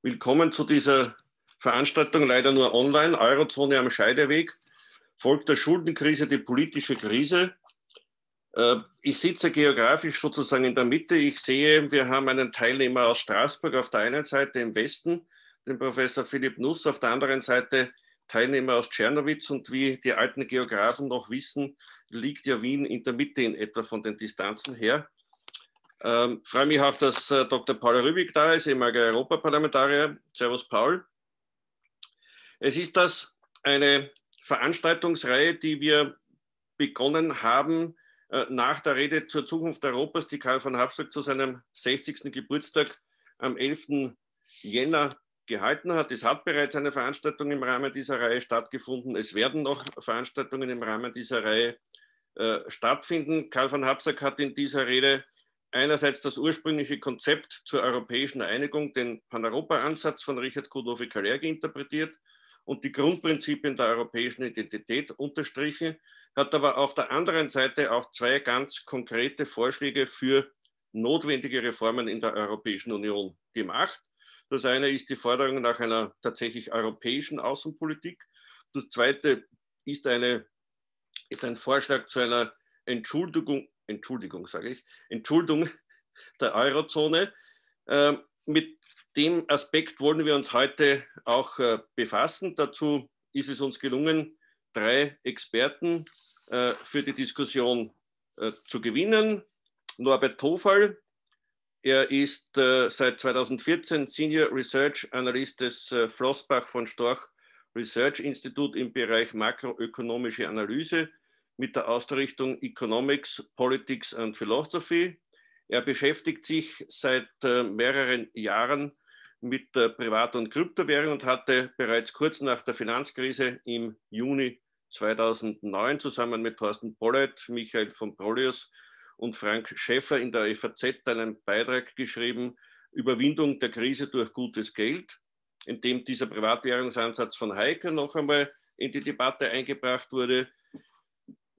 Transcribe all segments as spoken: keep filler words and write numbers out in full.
Willkommen zu dieser Veranstaltung, leider nur online. Eurozone am Scheideweg. Folgt der Schuldenkrise die politische Krise. Ich sitze geografisch sozusagen in der Mitte. Ich sehe, wir haben einen Teilnehmer aus Straßburg auf der einen Seite im Westen, den Professor Philipp Nuss, auf der anderen Seite Teilnehmer aus Tschernowitz. Und wie die alten Geografen noch wissen, liegt ja Wien in der Mitte in etwa von den Distanzen her. Ich ähm, freue mich auch, dass äh, Doktor Paul Rübig da ist, ehemaliger Europaparlamentarier. Servus, Paul. Es ist das eine Veranstaltungsreihe, die wir begonnen haben äh, nach der Rede zur Zukunft Europas, die Karl von Habsburg zu seinem sechzigsten Geburtstag am elften Jänner gehalten hat. Es hat bereits eine Veranstaltung im Rahmen dieser Reihe stattgefunden. Es werden noch Veranstaltungen im Rahmen dieser Reihe äh, stattfinden. Karl von Habsburg hat in dieser Rede einerseits das ursprüngliche Konzept zur europäischen Einigung, den Pan-Europa-Ansatz von Richard Coudenhove-Kalergi interpretiert und die Grundprinzipien der europäischen Identität unterstrichen, hat aber auf der anderen Seite auch zwei ganz konkrete Vorschläge für notwendige Reformen in der Europäischen Union gemacht. Das eine ist die Forderung nach einer tatsächlich europäischen Außenpolitik. Das zweite ist, eine, ist ein Vorschlag zu einer Entschuldigung, Entschuldigung, sage ich, Entschuldung der Eurozone. Ähm, mit dem Aspekt wollen wir uns heute auch äh, befassen. Dazu ist es uns gelungen, drei Experten äh, für die Diskussion äh, zu gewinnen. Norbert Tofall, er ist äh, seit zweitausendvierzehn Senior Research Analyst des äh, Flossbach von Storch Research Institut im Bereich makroökonomische Analyse mit der Ausrichtung Economics, Politics and Philosophy. Er beschäftigt sich seit äh, mehreren Jahren mit äh, Privat- und Kryptowährung und hatte bereits kurz nach der Finanzkrise im Juni zweitausendneun zusammen mit Thorsten Pollert, Michael von Prolius und Frank Schäffer in der F A Z einen Beitrag geschrieben, Überwindung der Krise durch gutes Geld, in dem dieser Privatwährungsansatz von Hayek noch einmal in die Debatte eingebracht wurde.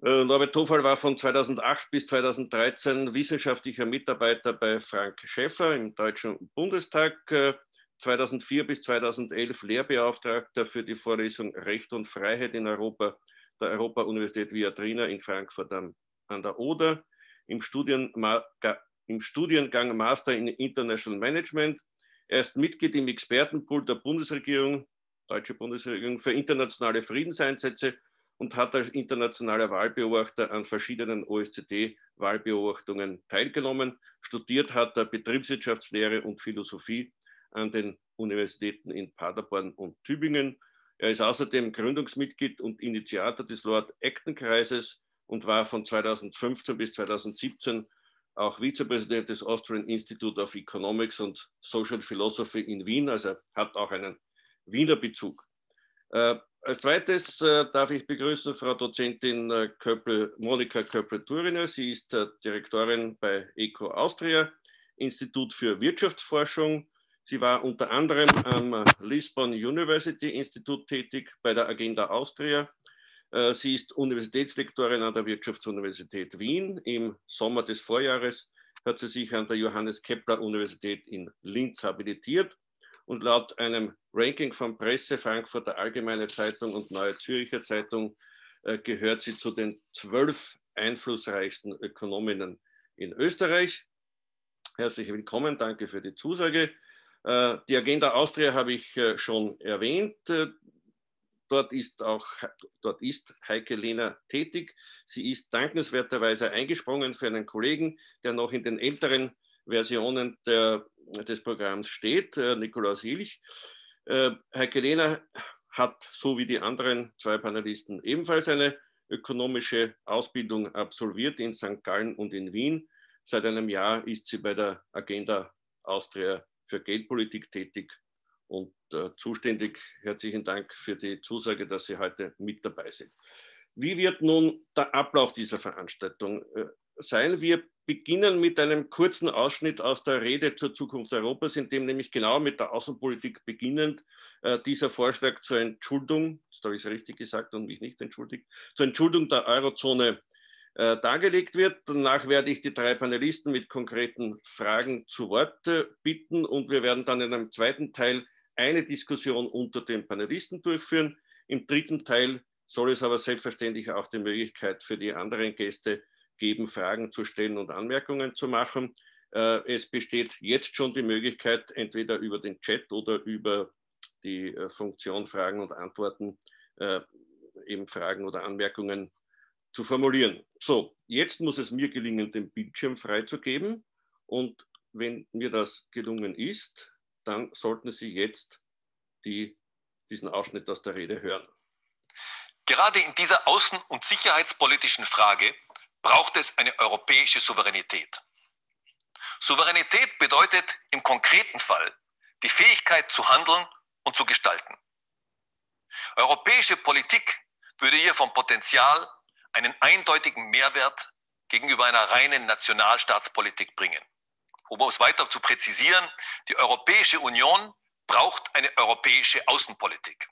Norbert Tofall war von zweitausendacht bis zweitausenddreizehn wissenschaftlicher Mitarbeiter bei Frank Schäffer im Deutschen Bundestag, zweitausendvier bis zweitausendelf Lehrbeauftragter für die Vorlesung Recht und Freiheit in Europa der Europa-Universität Viadrina in Frankfurt an der Oder, im, Studien, im Studiengang Master in International Management. Er ist Mitglied im Expertenpool der Bundesregierung, Deutsche Bundesregierung, für internationale Friedenseinsätze und hat als internationaler Wahlbeobachter an verschiedenen O E C D-Wahlbeobachtungen teilgenommen. Studiert hat er Betriebswirtschaftslehre und Philosophie an den Universitäten in Paderborn und Tübingen. Er ist außerdem Gründungsmitglied und Initiator des Lord Acton-Kreises und war von zweitausendfünfzehn bis zweitausendsiebzehn auch Vizepräsident des Austrian Institute of Economics and Social Philosophy in Wien. Also hat auch einen Wiener Bezug. Äh, Als zweites äh, darf ich begrüßen Frau Dozentin äh, Köppel, Monika Köppl-Turyna. Sie ist äh, Direktorin bei E C O Austria, Institut für Wirtschaftsforschung. Sie war unter anderem am äh, Lisbon University-Institut tätig bei der Agenda Austria. Äh, sie ist Universitätslektorin an der Wirtschaftsuniversität Wien. Im Sommer des Vorjahres hat sie sich an der Johannes-Kepler-Universität in Linz habilitiert. Und laut einem Ranking von Presse, Frankfurter Allgemeine Zeitung und Neue Zürcher Zeitung äh, gehört sie zu den zwölf einflussreichsten Ökonominnen in Österreich. Herzlich willkommen, danke für die Zusage. Äh, die Agenda Austria habe ich äh, schon erwähnt. Äh, dort ist auch dort ist Heike Lehner tätig. Sie ist dankenswerterweise eingesprungen für einen Kollegen, der noch in den älteren Versionen der, des Programms steht, äh, Nikolaus Hilch. Äh, Heike Lehner hat, so wie die anderen zwei Panelisten, ebenfalls eine ökonomische Ausbildung absolviert in Sankt Gallen und in Wien. Seit einem Jahr ist sie bei der Agenda Austria für Geldpolitik tätig und äh, zuständig. Herzlichen Dank für die Zusage, dass Sie heute mit dabei sind. Wie wird nun der Ablauf dieser Veranstaltung äh, sein? Wir beginnen mit einem kurzen Ausschnitt aus der Rede zur Zukunft Europas, in dem nämlich genau mit der Außenpolitik beginnend äh, dieser Vorschlag zur Entschuldung, da habe ich es richtig gesagt und mich nicht entschuldigt, zur Entschuldung der Eurozone äh, dargelegt wird. Danach werde ich die drei Panelisten mit konkreten Fragen zu Wort äh, bitten und wir werden dann in einem zweiten Teil eine Diskussion unter den Panelisten durchführen. Im dritten Teil soll es aber selbstverständlich auch die Möglichkeit für die anderen Gäste geben, Fragen zu stellen und Anmerkungen zu machen. Äh, es besteht jetzt schon die Möglichkeit, entweder über den Chat oder über die äh, Funktion Fragen und Antworten äh, eben Fragen oder Anmerkungen zu formulieren. So, jetzt muss es mir gelingen, den Bildschirm freizugeben. Und wenn mir das gelungen ist, dann sollten Sie jetzt die, diesen Ausschnitt aus der Rede hören. Gerade in dieser außen- und sicherheitspolitischen Frage braucht es eine europäische Souveränität. Souveränität bedeutet im konkreten Fall die Fähigkeit zu handeln und zu gestalten. Europäische Politik würde hier vom Potenzial einen eindeutigen Mehrwert gegenüber einer reinen Nationalstaatspolitik bringen. Um es weiter zu präzisieren, die Europäische Union braucht eine europäische Außenpolitik.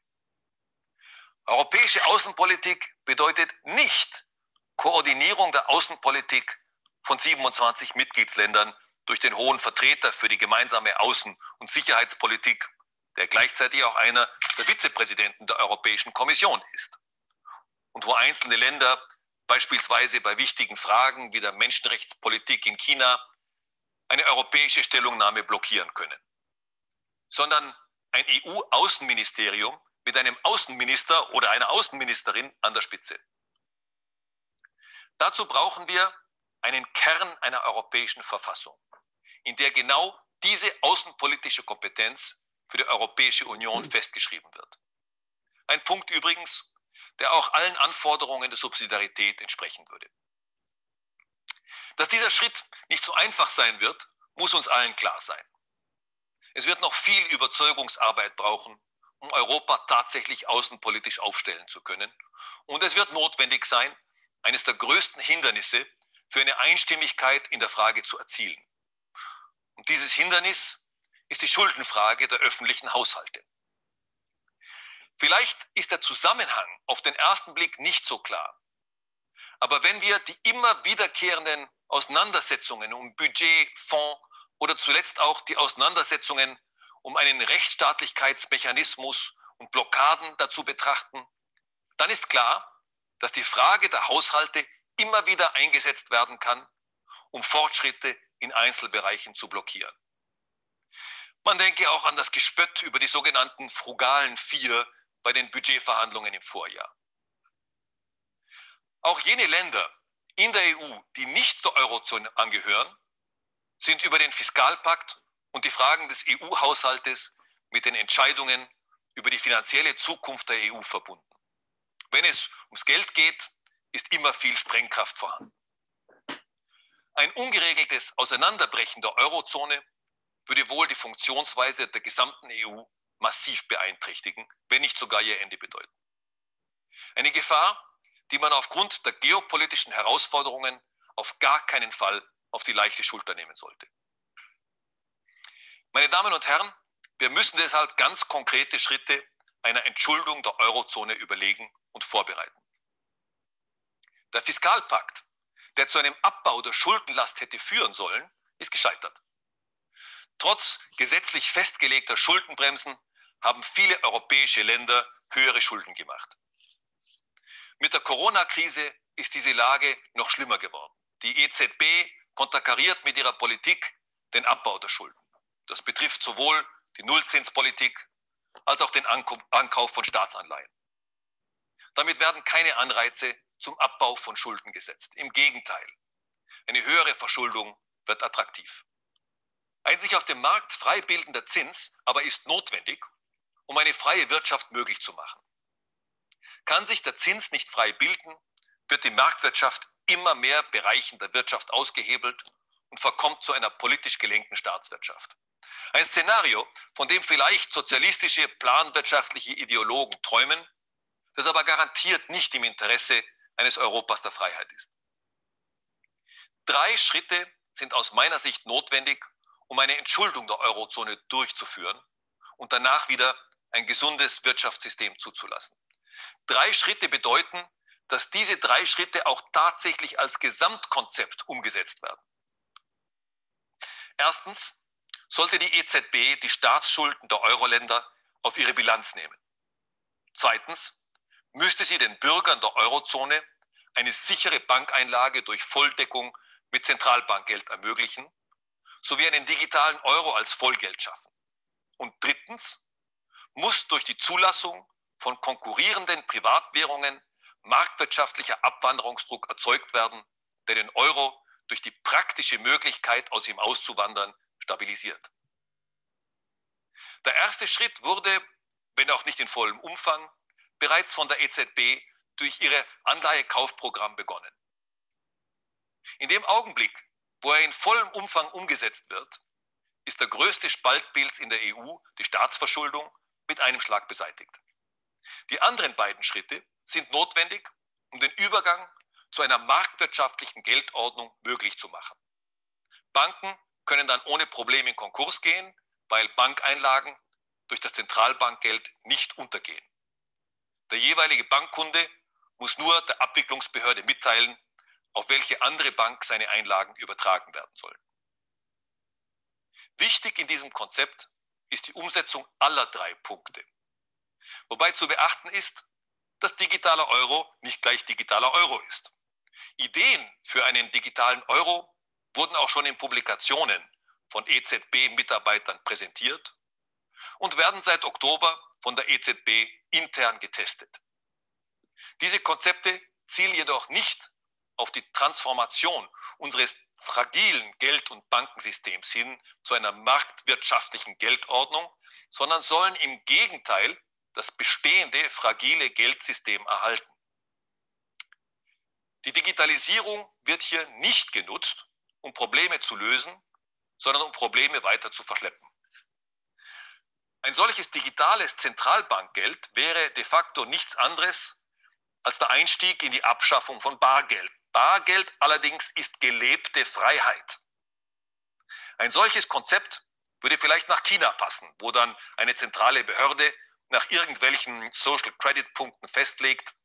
Europäische Außenpolitik bedeutet nicht Koordinierung der Außenpolitik von siebenundzwanzig Mitgliedsländern durch den hohen Vertreter für die gemeinsame Außen- und Sicherheitspolitik, der gleichzeitig auch einer der Vizepräsidenten der Europäischen Kommission ist. Und wo einzelne Länder beispielsweise bei wichtigen Fragen wie der Menschenrechtspolitik in China eine europäische Stellungnahme blockieren können. Sondern ein E U-Außenministerium mit einem Außenminister oder einer Außenministerin an der Spitze. Dazu brauchen wir einen Kern einer europäischen Verfassung, in der genau diese außenpolitische Kompetenz für die Europäische Union festgeschrieben wird. Ein Punkt übrigens, der auch allen Anforderungen der Subsidiarität entsprechen würde. Dass dieser Schritt nicht so einfach sein wird, muss uns allen klar sein. Es wird noch viel Überzeugungsarbeit brauchen, um Europa tatsächlich außenpolitisch aufstellen zu können. Und es wird notwendig sein, eines der größten Hindernisse für eine Einstimmigkeit in der Frage zu erzielen. Und dieses Hindernis ist die Schuldenfrage der öffentlichen Haushalte. Vielleicht ist der Zusammenhang auf den ersten Blick nicht so klar. Aber wenn wir die immer wiederkehrenden Auseinandersetzungen um Budget, Fonds oder zuletzt auch die Auseinandersetzungen um einen Rechtsstaatlichkeitsmechanismus und Blockaden dazu betrachten, dann ist klar, dass die Frage der Haushalte immer wieder eingesetzt werden kann, um Fortschritte in Einzelbereichen zu blockieren. Man denke auch an das Gespött über die sogenannten frugalen Vier bei den Budgetverhandlungen im Vorjahr. Auch jene Länder in der E U, die nicht der Eurozone angehören, sind über den Fiskalpakt und die Fragen des E U-Haushaltes mit den Entscheidungen über die finanzielle Zukunft der E U verbunden. Wenn es ums Geld geht, ist immer viel Sprengkraft vorhanden. Ein ungeregeltes Auseinanderbrechen der Eurozone würde wohl die Funktionsweise der gesamten E U massiv beeinträchtigen, wenn nicht sogar ihr Ende bedeuten. Eine Gefahr, die man aufgrund der geopolitischen Herausforderungen auf gar keinen Fall auf die leichte Schulter nehmen sollte. Meine Damen und Herren, wir müssen deshalb ganz konkrete Schritte einer Entschuldung der Eurozone überlegen und vorbereiten. Der Fiskalpakt, der zu einem Abbau der Schuldenlast hätte führen sollen, ist gescheitert. Trotz gesetzlich festgelegter Schuldenbremsen haben viele europäische Länder höhere Schulden gemacht. Mit der Corona-Krise ist diese Lage noch schlimmer geworden. Die E Z B konterkariert mit ihrer Politik den Abbau der Schulden. Das betrifft sowohl die Nullzinspolitik als auch den Ankauf von Staatsanleihen. Damit werden keine Anreize zum Abbau von Schulden gesetzt. Im Gegenteil, eine höhere Verschuldung wird attraktiv. Ein sich auf dem Markt frei bildender Zins aber ist notwendig, um eine freie Wirtschaft möglich zu machen. Kann sich der Zins nicht frei bilden, wird die Marktwirtschaft immer mehr Bereichen der Wirtschaft ausgehebelt und verkommt zu einer politisch gelenkten Staatswirtschaft. Ein Szenario, von dem vielleicht sozialistische, planwirtschaftliche Ideologen träumen, das aber garantiert nicht im Interesse eines Europas der Freiheit ist. Drei Schritte sind aus meiner Sicht notwendig, um eine Entschuldung der Eurozone durchzuführen und danach wieder ein gesundes Wirtschaftssystem zuzulassen. Drei Schritte bedeuten, dass diese drei Schritte auch tatsächlich als Gesamtkonzept umgesetzt werden. Erstens sollte die E Z B die Staatsschulden der Euro-Länder auf ihre Bilanz nehmen. Zweitens müsste sie den Bürgern der Eurozone eine sichere Bankeinlage durch Volldeckung mit Zentralbankgeld ermöglichen, sowie einen digitalen Euro als Vollgeld schaffen. Und drittens muss durch die Zulassung von konkurrierenden Privatwährungen marktwirtschaftlicher Abwanderungsdruck erzeugt werden, der den Euro durch die praktische Möglichkeit, aus ihm auszuwandern, stabilisiert. Der erste Schritt wurde, wenn auch nicht in vollem Umfang, bereits von der E Z B durch ihre Anleihekaufprogramm begonnen. In dem Augenblick, wo er in vollem Umfang umgesetzt wird, ist der größte Spaltpilz in der E U, die Staatsverschuldung, mit einem Schlag beseitigt. Die anderen beiden Schritte sind notwendig, um den Übergang zu einer marktwirtschaftlichen Geldordnung möglich zu machen. Banken können dann ohne Probleme in Konkurs gehen, weil Bankeinlagen durch das Zentralbankgeld nicht untergehen. Der jeweilige Bankkunde muss nur der Abwicklungsbehörde mitteilen, auf welche andere Bank seine Einlagen übertragen werden sollen. Wichtig in diesem Konzept ist die Umsetzung aller drei Punkte. Wobei zu beachten ist, dass digitaler Euro nicht gleich digitaler Euro ist. Ideen für einen digitalen Euro wurden auch schon in Publikationen von E Z B-Mitarbeitern präsentiert und werden seit Oktober von der E Z B intern getestet. Diese Konzepte zielen jedoch nicht auf die Transformation unseres fragilen Geld- und Bankensystems hin zu einer marktwirtschaftlichen Geldordnung, sondern sollen im Gegenteil das bestehende fragile Geldsystem erhalten. Die Digitalisierung wird hier nicht genutzt, um Probleme zu lösen, sondern um Probleme weiter zu verschleppen. Ein solches digitales Zentralbankgeld wäre de facto nichts anderes als der Einstieg in die Abschaffung von Bargeld. Bargeld allerdings ist gelebte Freiheit. Ein solches Konzept würde vielleicht nach China passen, wo dann eine zentrale Behörde nach irgendwelchen Social Credit Punkten festlegt,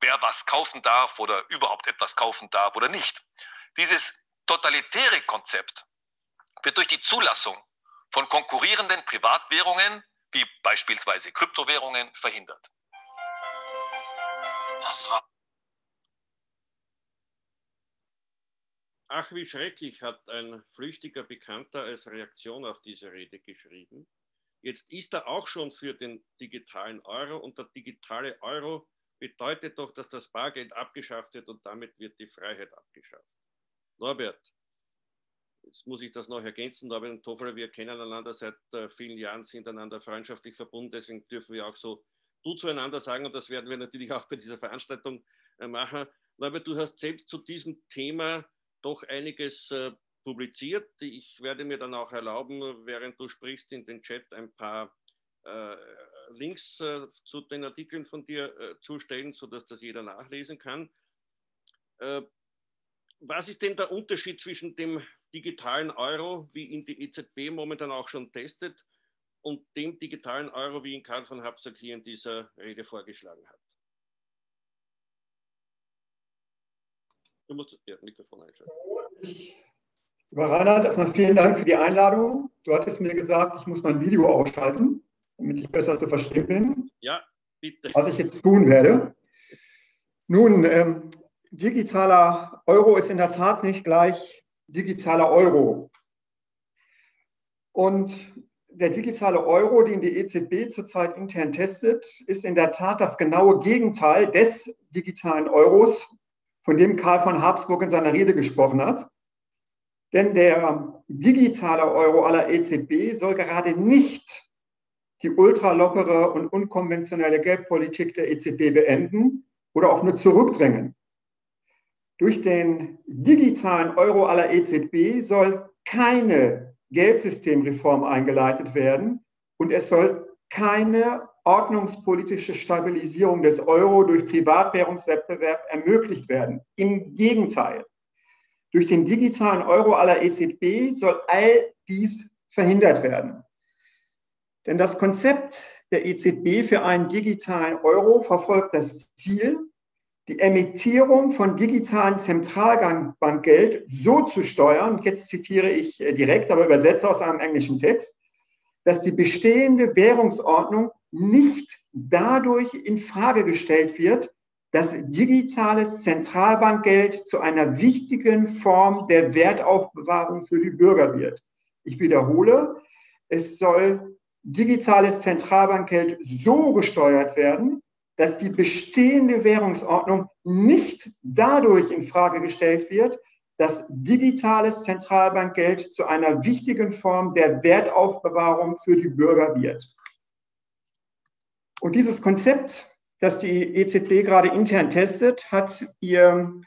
wer was kaufen darf oder überhaupt etwas kaufen darf oder nicht. Dieses totalitäre Konzept wird durch die Zulassung von konkurrierenden Privatwährungen, wie beispielsweise Kryptowährungen, verhindert. Das war Ach, wie schrecklich, hat ein flüchtiger Bekannter als Reaktion auf diese Rede geschrieben. Jetzt ist er auch schon für den digitalen Euro, und der digitale Euro bedeutet doch, dass das Bargeld abgeschafft wird und damit wird die Freiheit abgeschafft. Norbert, jetzt muss ich das noch ergänzen, Norbert und Tofall, wir kennen einander seit äh, vielen Jahren, sind einander freundschaftlich verbunden, deswegen dürfen wir auch so du zueinander sagen und das werden wir natürlich auch bei dieser Veranstaltung äh, machen. Norbert, du hast selbst zu diesem Thema doch einiges äh, publiziert. Ich werde mir dann auch erlauben, während du sprichst, in den Chat ein paar äh, Links äh, zu den Artikeln von dir äh, zu stellen, sodass das jeder nachlesen kann. Äh, was ist denn der Unterschied zwischen dem digitalen Euro, wie ihn die E Z B momentan auch schon testet, und dem digitalen Euro, wie ihn Karl von Habsburg hier in dieser Rede vorgeschlagen hat? Du musst ja, Mikrofon einschalten. Lieber Reinhardt, erstmal vielen Dank für die Einladung. Du hattest mir gesagt, ich muss mein Video ausschalten, damit ich besser zu verstehen bin. Ja, bitte. Was ich jetzt tun werde. Nun, ähm, digitaler Euro ist in der Tat nicht gleich digitaler Euro. Und der digitale Euro, den die E Z B zurzeit intern testet, ist in der Tat das genaue Gegenteil des digitalen Euros, von dem Karl von Habsburg in seiner Rede gesprochen hat. Denn der digitale Euro aller E Z B soll gerade nicht die ultralockere und unkonventionelle Geldpolitik der E Z B beenden oder auch nur zurückdrängen. Durch den digitalen Euro aller E Z B soll keine Geldsystemreform eingeleitet werden und es soll keine ordnungspolitische Stabilisierung des Euro durch Privatwährungswettbewerb ermöglicht werden. Im Gegenteil. Durch den digitalen Euro aller E Z B soll all dies verhindert werden. Denn das Konzept der E Z B für einen digitalen Euro verfolgt das Ziel, die Emittierung von digitalen Zentralbankgeld so zu steuern, jetzt zitiere ich direkt, aber übersetze aus einem englischen Text, dass die bestehende Währungsordnung nicht dadurch infrage gestellt wird, dass digitales Zentralbankgeld zu einer wichtigen Form der Wertaufbewahrung für die Bürger wird. Ich wiederhole, es soll digitales Zentralbankgeld so gesteuert werden, dass die bestehende Währungsordnung nicht dadurch infrage gestellt wird, dass digitales Zentralbankgeld zu einer wichtigen Form der Wertaufbewahrung für die Bürger wird. Und dieses Konzept, das die E Z B gerade intern testet, hat ihr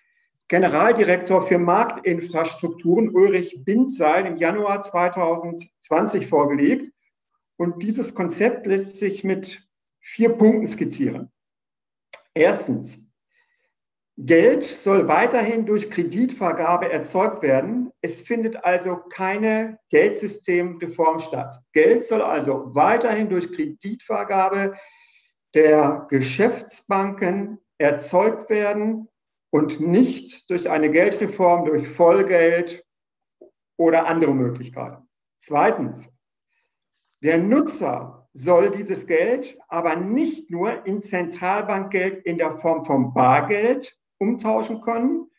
Generaldirektor für Marktinfrastrukturen Ulrich Bindseil im Januar zweitausendzwanzig vorgelegt. Und dieses Konzept lässt sich mit vier Punkten skizzieren. Erstens, Geld soll weiterhin durch Kreditvergabe erzeugt werden. Es findet also keine Geldsystemreform statt. Geld soll also weiterhin durch Kreditvergabe der Geschäftsbanken erzeugt werden und nicht durch eine Geldreform, durch Vollgeld oder andere Möglichkeiten. Zweitens, der Nutzer soll dieses Geld aber nicht nur in Zentralbankgeld in der Form von Bargeld umtauschen können,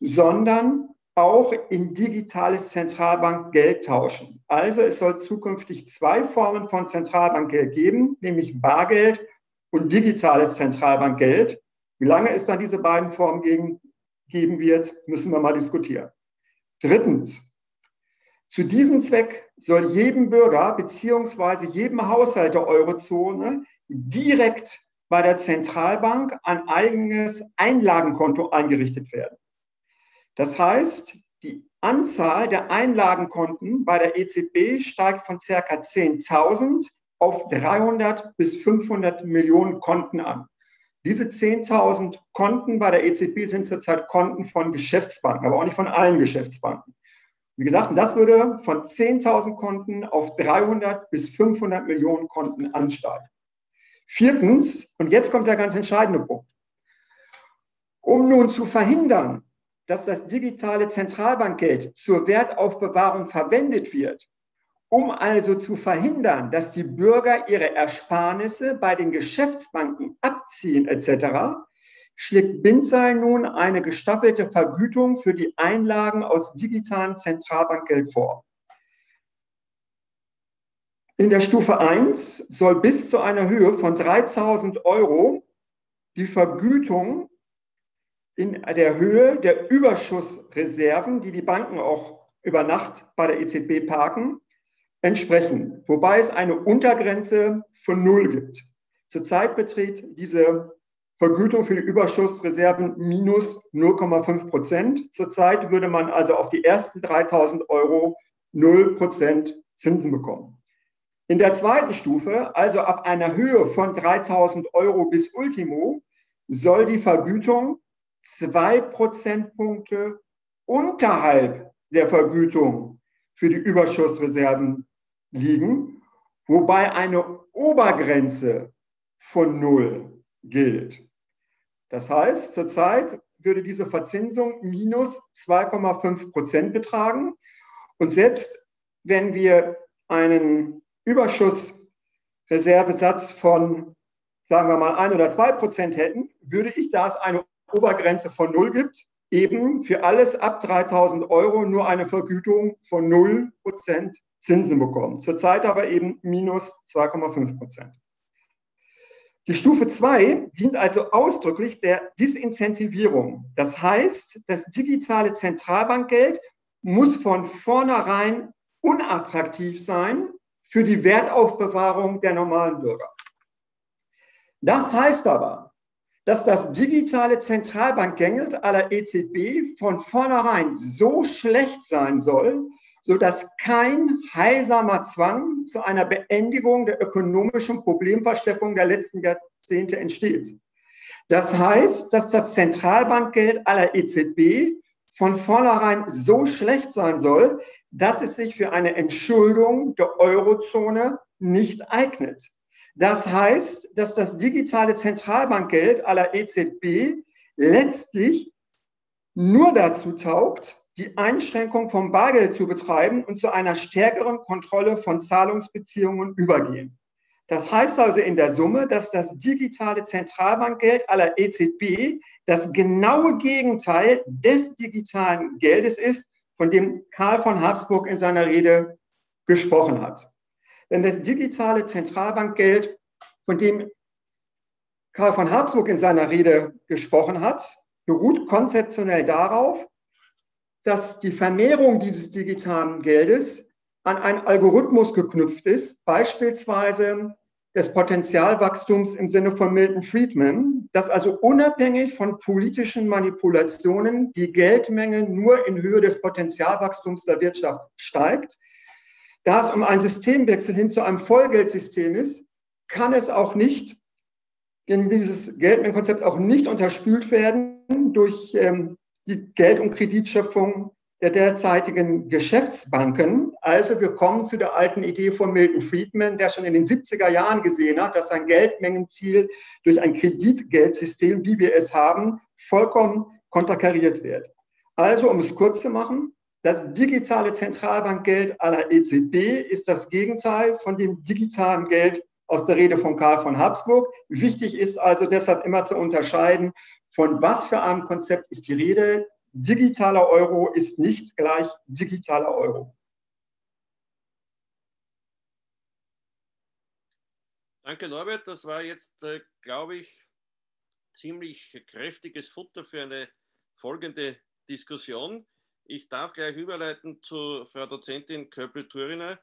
sondern auch in digitales Zentralbankgeld tauschen. Also es soll zukünftig zwei Formen von Zentralbankgeld geben, nämlich Bargeld und digitales Zentralbankgeld. Wie lange es dann diese beiden Formen gegen, geben wird, müssen wir mal diskutieren. Drittens, zu diesem Zweck soll jedem Bürger bzw. jedem Haushalt der Eurozone direkt bei der Zentralbank ein eigenes Einlagenkonto eingerichtet werden. Das heißt, die Anzahl der Einlagenkonten bei der E Z B steigt von ca. zehntausend auf dreihundert bis fünfhundert Millionen Konten an. Diese zehntausend Konten bei der E Z B sind zurzeit Konten von Geschäftsbanken, aber auch nicht von allen Geschäftsbanken. Wie gesagt, das würde von zehntausend Konten auf dreihundert bis fünfhundert Millionen Konten ansteigen. Viertens, und jetzt kommt der ganz entscheidende Punkt. Um nun zu verhindern, dass das digitale Zentralbankgeld zur Wertaufbewahrung verwendet wird, um also zu verhindern, dass die Bürger ihre Ersparnisse bei den Geschäftsbanken abziehen et cetera, schlägt Bindseil nun eine gestaffelte Vergütung für die Einlagen aus digitalem Zentralbankgeld vor. In der Stufe eins soll bis zu einer Höhe von dreitausend Euro die Vergütung in der Höhe der Überschussreserven, die die Banken auch über Nacht bei der E Z B parken, entsprechen, wobei es eine Untergrenze von null gibt. Zurzeit beträgt diese Vergütung für die Überschussreserven minus null Komma fünf Prozent. Zurzeit würde man also auf die ersten dreitausend Euro null Prozent Zinsen bekommen. In der zweiten Stufe, also ab einer Höhe von dreitausend Euro bis Ultimo, soll die Vergütung zwei Prozentpunkte unterhalb der Vergütung für die Überschussreserven liegen, wobei eine Obergrenze von null gilt. Das heißt, zurzeit würde diese Verzinsung minus zwei Komma fünf Prozent betragen. Und selbst wenn wir einen Überschussreservesatz von, sagen wir mal, ein oder zwei Prozent hätten, würde ich, da es eine Obergrenze von null gibt, eben für alles ab dreitausend Euro nur eine Vergütung von null Prozent Zinsen bekommen. Zurzeit aber eben minus zwei Komma fünf Prozent. Die Stufe zwei dient also ausdrücklich der Disincentivierung. Das heißt, das digitale Zentralbankgeld muss von vornherein unattraktiv sein für die Wertaufbewahrung der normalen Bürger. Das heißt aber, dass das digitale Zentralbankgeld aller E Z B von vornherein so schlecht sein soll, sodass kein heilsamer Zwang zu einer Beendigung der ökonomischen Problemversteckung der letzten Jahrzehnte entsteht. Das heißt, dass das Zentralbankgeld aller E Z B von vornherein so schlecht sein soll, dass es sich für eine Entschuldung der Eurozone nicht eignet. Das heißt, dass das digitale Zentralbankgeld aller E Z B letztlich nur dazu taugt, die Einschränkung vom Bargeld zu betreiben und zu einer stärkeren Kontrolle von Zahlungsbeziehungen übergehen. Das heißt also in der Summe, dass das digitale Zentralbankgeld à la E Z B das genaue Gegenteil des digitalen Geldes ist, von dem Karl von Habsburg in seiner Rede gesprochen hat. Denn das digitale Zentralbankgeld, von dem Karl von Habsburg in seiner Rede gesprochen hat, beruht konzeptionell darauf, dass die Vermehrung dieses digitalen Geldes an einen Algorithmus geknüpft ist, beispielsweise des Potenzialwachstums im Sinne von Milton Friedman, dass also unabhängig von politischen Manipulationen die Geldmenge nur in Höhe des Potenzialwachstums der Wirtschaft steigt. Da es um einen Systemwechsel hin zu einem Vollgeldsystem ist, kann es auch nicht, denn dieses Geldmengenkonzept auch nicht unterspült werden durch ähm, die Geld- und Kreditschöpfung der derzeitigen Geschäftsbanken. Also wir kommen zu der alten Idee von Milton Friedman, der schon in den siebziger Jahren gesehen hat, dass sein Geldmengenziel durch ein Kreditgeldsystem, wie wir es haben, vollkommen konterkariert wird. Also, um es kurz zu machen, das digitale Zentralbankgeld à la E Z B ist das Gegenteil von dem digitalen Geld aus der Rede von Karl von Habsburg. Wichtig ist also deshalb immer zu unterscheiden, von was für einem Konzept ist die Rede. Digitaler Euro ist nicht gleich digitaler Euro. Danke, Norbert. Das war jetzt, äh, glaube ich, ziemlich kräftiges Futter für eine folgende Diskussion. Ich darf gleich überleiten zu Frau Dozentin Köppl-Turyna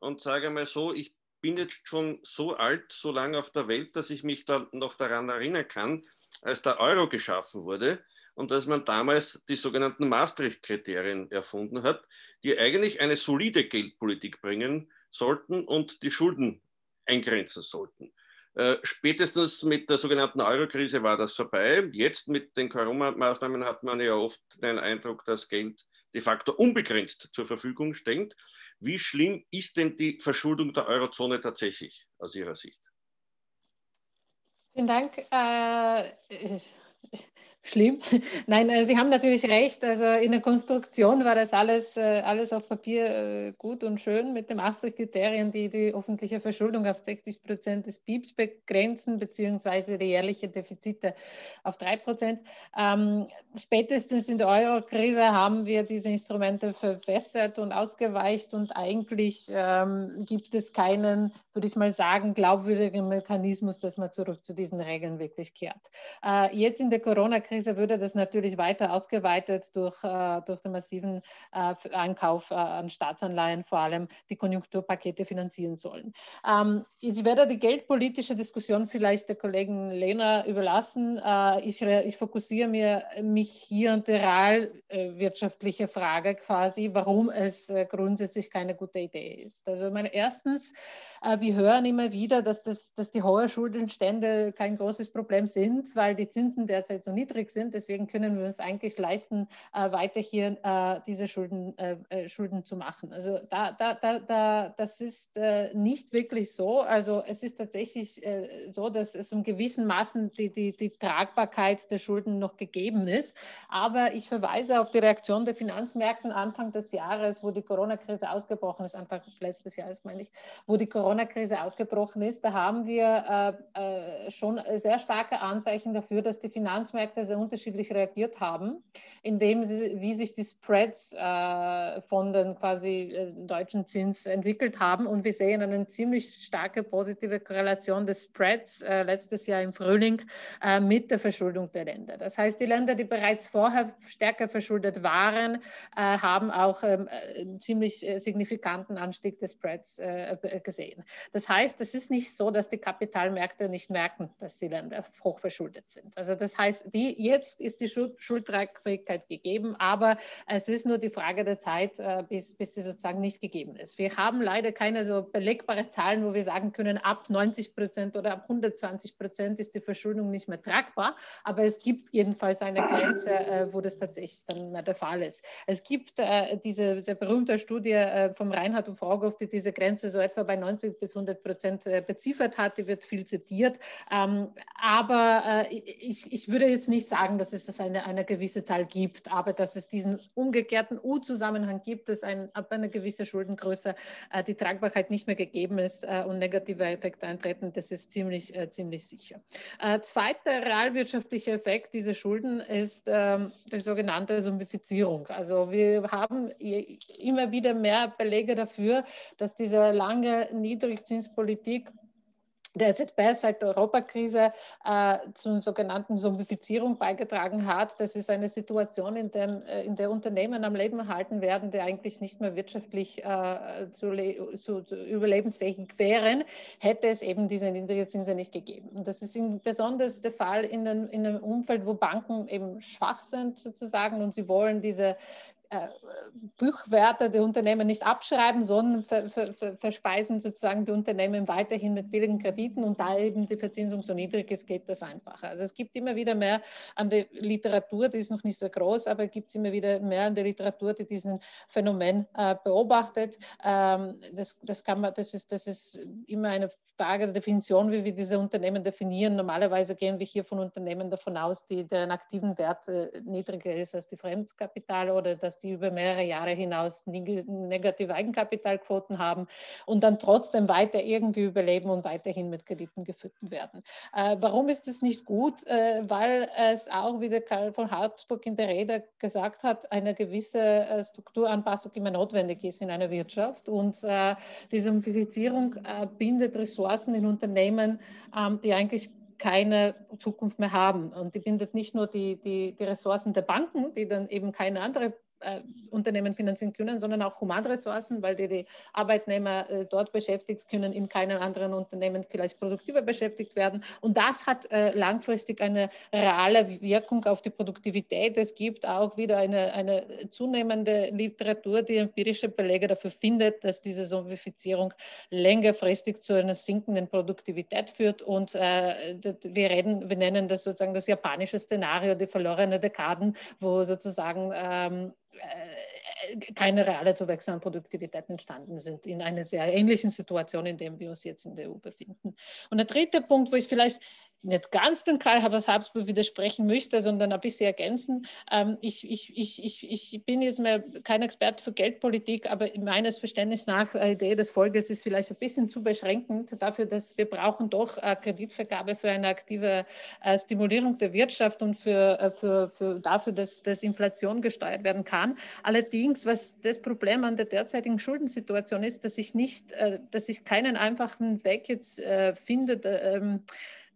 und sage mal so, ich bin jetzt schon so alt, so lange auf der Welt, dass ich mich da noch daran erinnern kann, als der Euro geschaffen wurde und dass man damals die sogenannten Maastricht-Kriterien erfunden hat, die eigentlich eine solide Geldpolitik bringen sollten und die Schulden eingrenzen sollten. Äh, spätestens mit der sogenannten Euro-Krise war das vorbei. Jetzt mit den Corona-Maßnahmen hat man ja oft den Eindruck, dass Geld de facto unbegrenzt zur Verfügung steht. Wie schlimm ist denn die Verschuldung der Eurozone tatsächlich aus Ihrer Sicht? Vielen Dank. Äh, schlimm. Nein, äh, Sie haben natürlich recht. Also in der Konstruktion war das alles, äh, alles auf Papier äh, gut und schön mit den Maastricht-Kriterien, die die öffentliche Verschuldung auf sechzig Prozent des B I Ps begrenzen, beziehungsweise die jährlichen Defizite auf drei Prozent. Ähm, spätestens in der Euro-Krise haben wir diese Instrumente verbessert und ausgeweicht und eigentlich ähm, gibt es keinen, würde ich mal sagen, glaubwürdigen Mechanismus, dass man zurück zu diesen Regeln wirklich kehrt. Äh, jetzt in der Corona-Krise würde das natürlich weiter ausgeweitet durch, äh, durch den massiven äh, Einkauf äh, an Staatsanleihen, vor allem die Konjunkturpakete finanzieren sollen. Ähm, ich werde die geldpolitische Diskussion vielleicht der Kollegin Lehner überlassen. Äh, ich, ich fokussiere mir, mich hier an die realwirtschaftliche äh, Frage quasi, warum es äh, grundsätzlich keine gute Idee ist. Also meine, erstens, äh, wir hören immer wieder, dass, das, dass die hohen Schuldenstände kein großes Problem sind, weil die Zinsen derzeit so niedrig sind. Deswegen können wir uns eigentlich leisten, äh, weiter hier äh, diese Schulden, äh, Schulden zu machen. Also da, da, da, da, das ist äh, nicht wirklich so. Also es ist tatsächlich äh, so, dass es in gewissen Maßen die, die, die Tragbarkeit der Schulden noch gegeben ist. Aber ich verweise auf die Reaktion der Finanzmärkte Anfang des Jahres, wo die Corona-Krise ausgebrochen ist, Anfang letztes Jahres meine ich, wo die Corona-Krise Krise ausgebrochen ist, da haben wir äh, äh, schon sehr starke Anzeichen dafür, dass die Finanzmärkte sehr unterschiedlich reagiert haben, indem sie, wie sich die Spreads äh, von den quasi äh, deutschen Zins entwickelt haben. Und wir sehen eine ziemlich starke positive Korrelation des Spreads äh, letztes Jahr im Frühling äh, mit der Verschuldung der Länder. Das heißt, die Länder, die bereits vorher stärker verschuldet waren, äh, haben auch äh, einen ziemlich signifikanten Anstieg des Spreads äh, gesehen. Das heißt, es ist nicht so, dass die Kapitalmärkte nicht merken, dass die Länder hochverschuldet sind. Also das heißt, die, jetzt ist die Schuldtragfähigkeit gegeben, aber es ist nur die Frage der Zeit, bis, bis sie sozusagen nicht gegeben ist. Wir haben leider keine so belegbaren Zahlen, wo wir sagen können, ab neunzig Prozent oder ab hundertzwanzig Prozent ist die Verschuldung nicht mehr tragbar, aber es gibt jedenfalls eine Grenze, wo das tatsächlich dann der Fall ist. Es gibt diese sehr berühmte Studie vom Reinhardt und Rogoff, die diese Grenze so etwa bei neunzig bis hundert Prozent beziffert hat, die wird viel zitiert. Ähm, aber äh, ich, ich würde jetzt nicht nicht sagen, dass es das eine, eine gewisse Zahl gibt, aber dass es diesen umgekehrten U-Zusammenhang gibt, dass ein, ab einer gewissen Schuldengröße äh, die Tragbarkeit nicht mehr gegeben ist äh, und negative Effekte eintreten, das ist ziemlich, äh, ziemlich sicher. Äh, zweiter realwirtschaftlicher Effekt dieser Schulden ist äh, die sogenannte Zombifizierung. Also wir haben immer wieder mehr Belege dafür, dass diese lange Niedrigzinspolitik der E Z B seit der Europakrise äh, zur sogenannten Zombifizierung beigetragen hat. Das ist eine Situation, in, dem, in der Unternehmen am Leben erhalten werden, die eigentlich nicht mehr wirtschaftlich äh, zu, zu, zu überlebensfähig wären, hätte es eben diese Niedrigzinsen nicht gegeben. Und das ist besonders der Fall in, den, in einem Umfeld, wo Banken eben schwach sind sozusagen und sie wollen diese Buchwerte der Unternehmen nicht abschreiben, sondern ver, ver, ver, verspeisen sozusagen die Unternehmen weiterhin mit billigen Krediten und da eben die Verzinsung so niedrig ist, geht das einfacher. Also es gibt immer wieder mehr an der Literatur, die ist noch nicht so groß, aber gibt es immer wieder mehr an der Literatur, die diesen Phänomen äh, beobachtet. Ähm, das, das, kann man, das, ist, das ist immer eine Frage der Definition, wie wir diese Unternehmen definieren. Normalerweise gehen wir hier von Unternehmen davon aus, die, deren aktiven Wert äh, niedriger ist als die Fremdkapital oder das die über mehrere Jahre hinaus negative Eigenkapitalquoten haben und dann trotzdem weiter irgendwie überleben und weiterhin mit Krediten gefüttert werden. Äh, warum ist das nicht gut? Äh, weil es auch, wie der Karl von Habsburg in der Rede gesagt hat, eine gewisse äh, Strukturanpassung immer notwendig ist in einer Wirtschaft und äh, diese Modifizierung äh, bindet Ressourcen in Unternehmen, äh, die eigentlich keine Zukunft mehr haben. Und die bindet nicht nur die, die, die Ressourcen der Banken, die dann eben keine andere Unternehmen finanzieren können, sondern auch Humanressourcen, weil die, die Arbeitnehmer äh, dort beschäftigt können, in keinem anderen Unternehmen vielleicht produktiver beschäftigt werden. Und das hat äh, langfristig eine reale Wirkung auf die Produktivität. Es gibt auch wieder eine, eine zunehmende Literatur, die empirische Belege dafür findet, dass diese Zombifizierung längerfristig zu einer sinkenden Produktivität führt. Und äh, wir, reden, wir nennen das sozusagen das japanische Szenario, die verlorenen Dekaden, wo sozusagen ähm, keine reale Zuwächse an Produktivität entstanden sind, in einer sehr ähnlichen Situation, in der wir uns jetzt in der E U befinden. Und der dritte Punkt, wo ich vielleicht nicht ganz den Karl Habsburg widersprechen möchte, sondern ein bisschen ergänzen. Ich, ich, ich, ich, ich bin jetzt mehr kein Experte für Geldpolitik, aber meines Verständnisses nach, die Idee des Folgers ist vielleicht ein bisschen zu beschränkend dafür, dass wir brauchen doch Kreditvergabe für eine aktive Stimulierung der Wirtschaft und für, für, für dafür, dass, dass Inflation gesteuert werden kann. Allerdings, was das Problem an der derzeitigen Schuldensituation ist, dass ich, nicht, dass ich keinen einfachen Weg jetzt finde,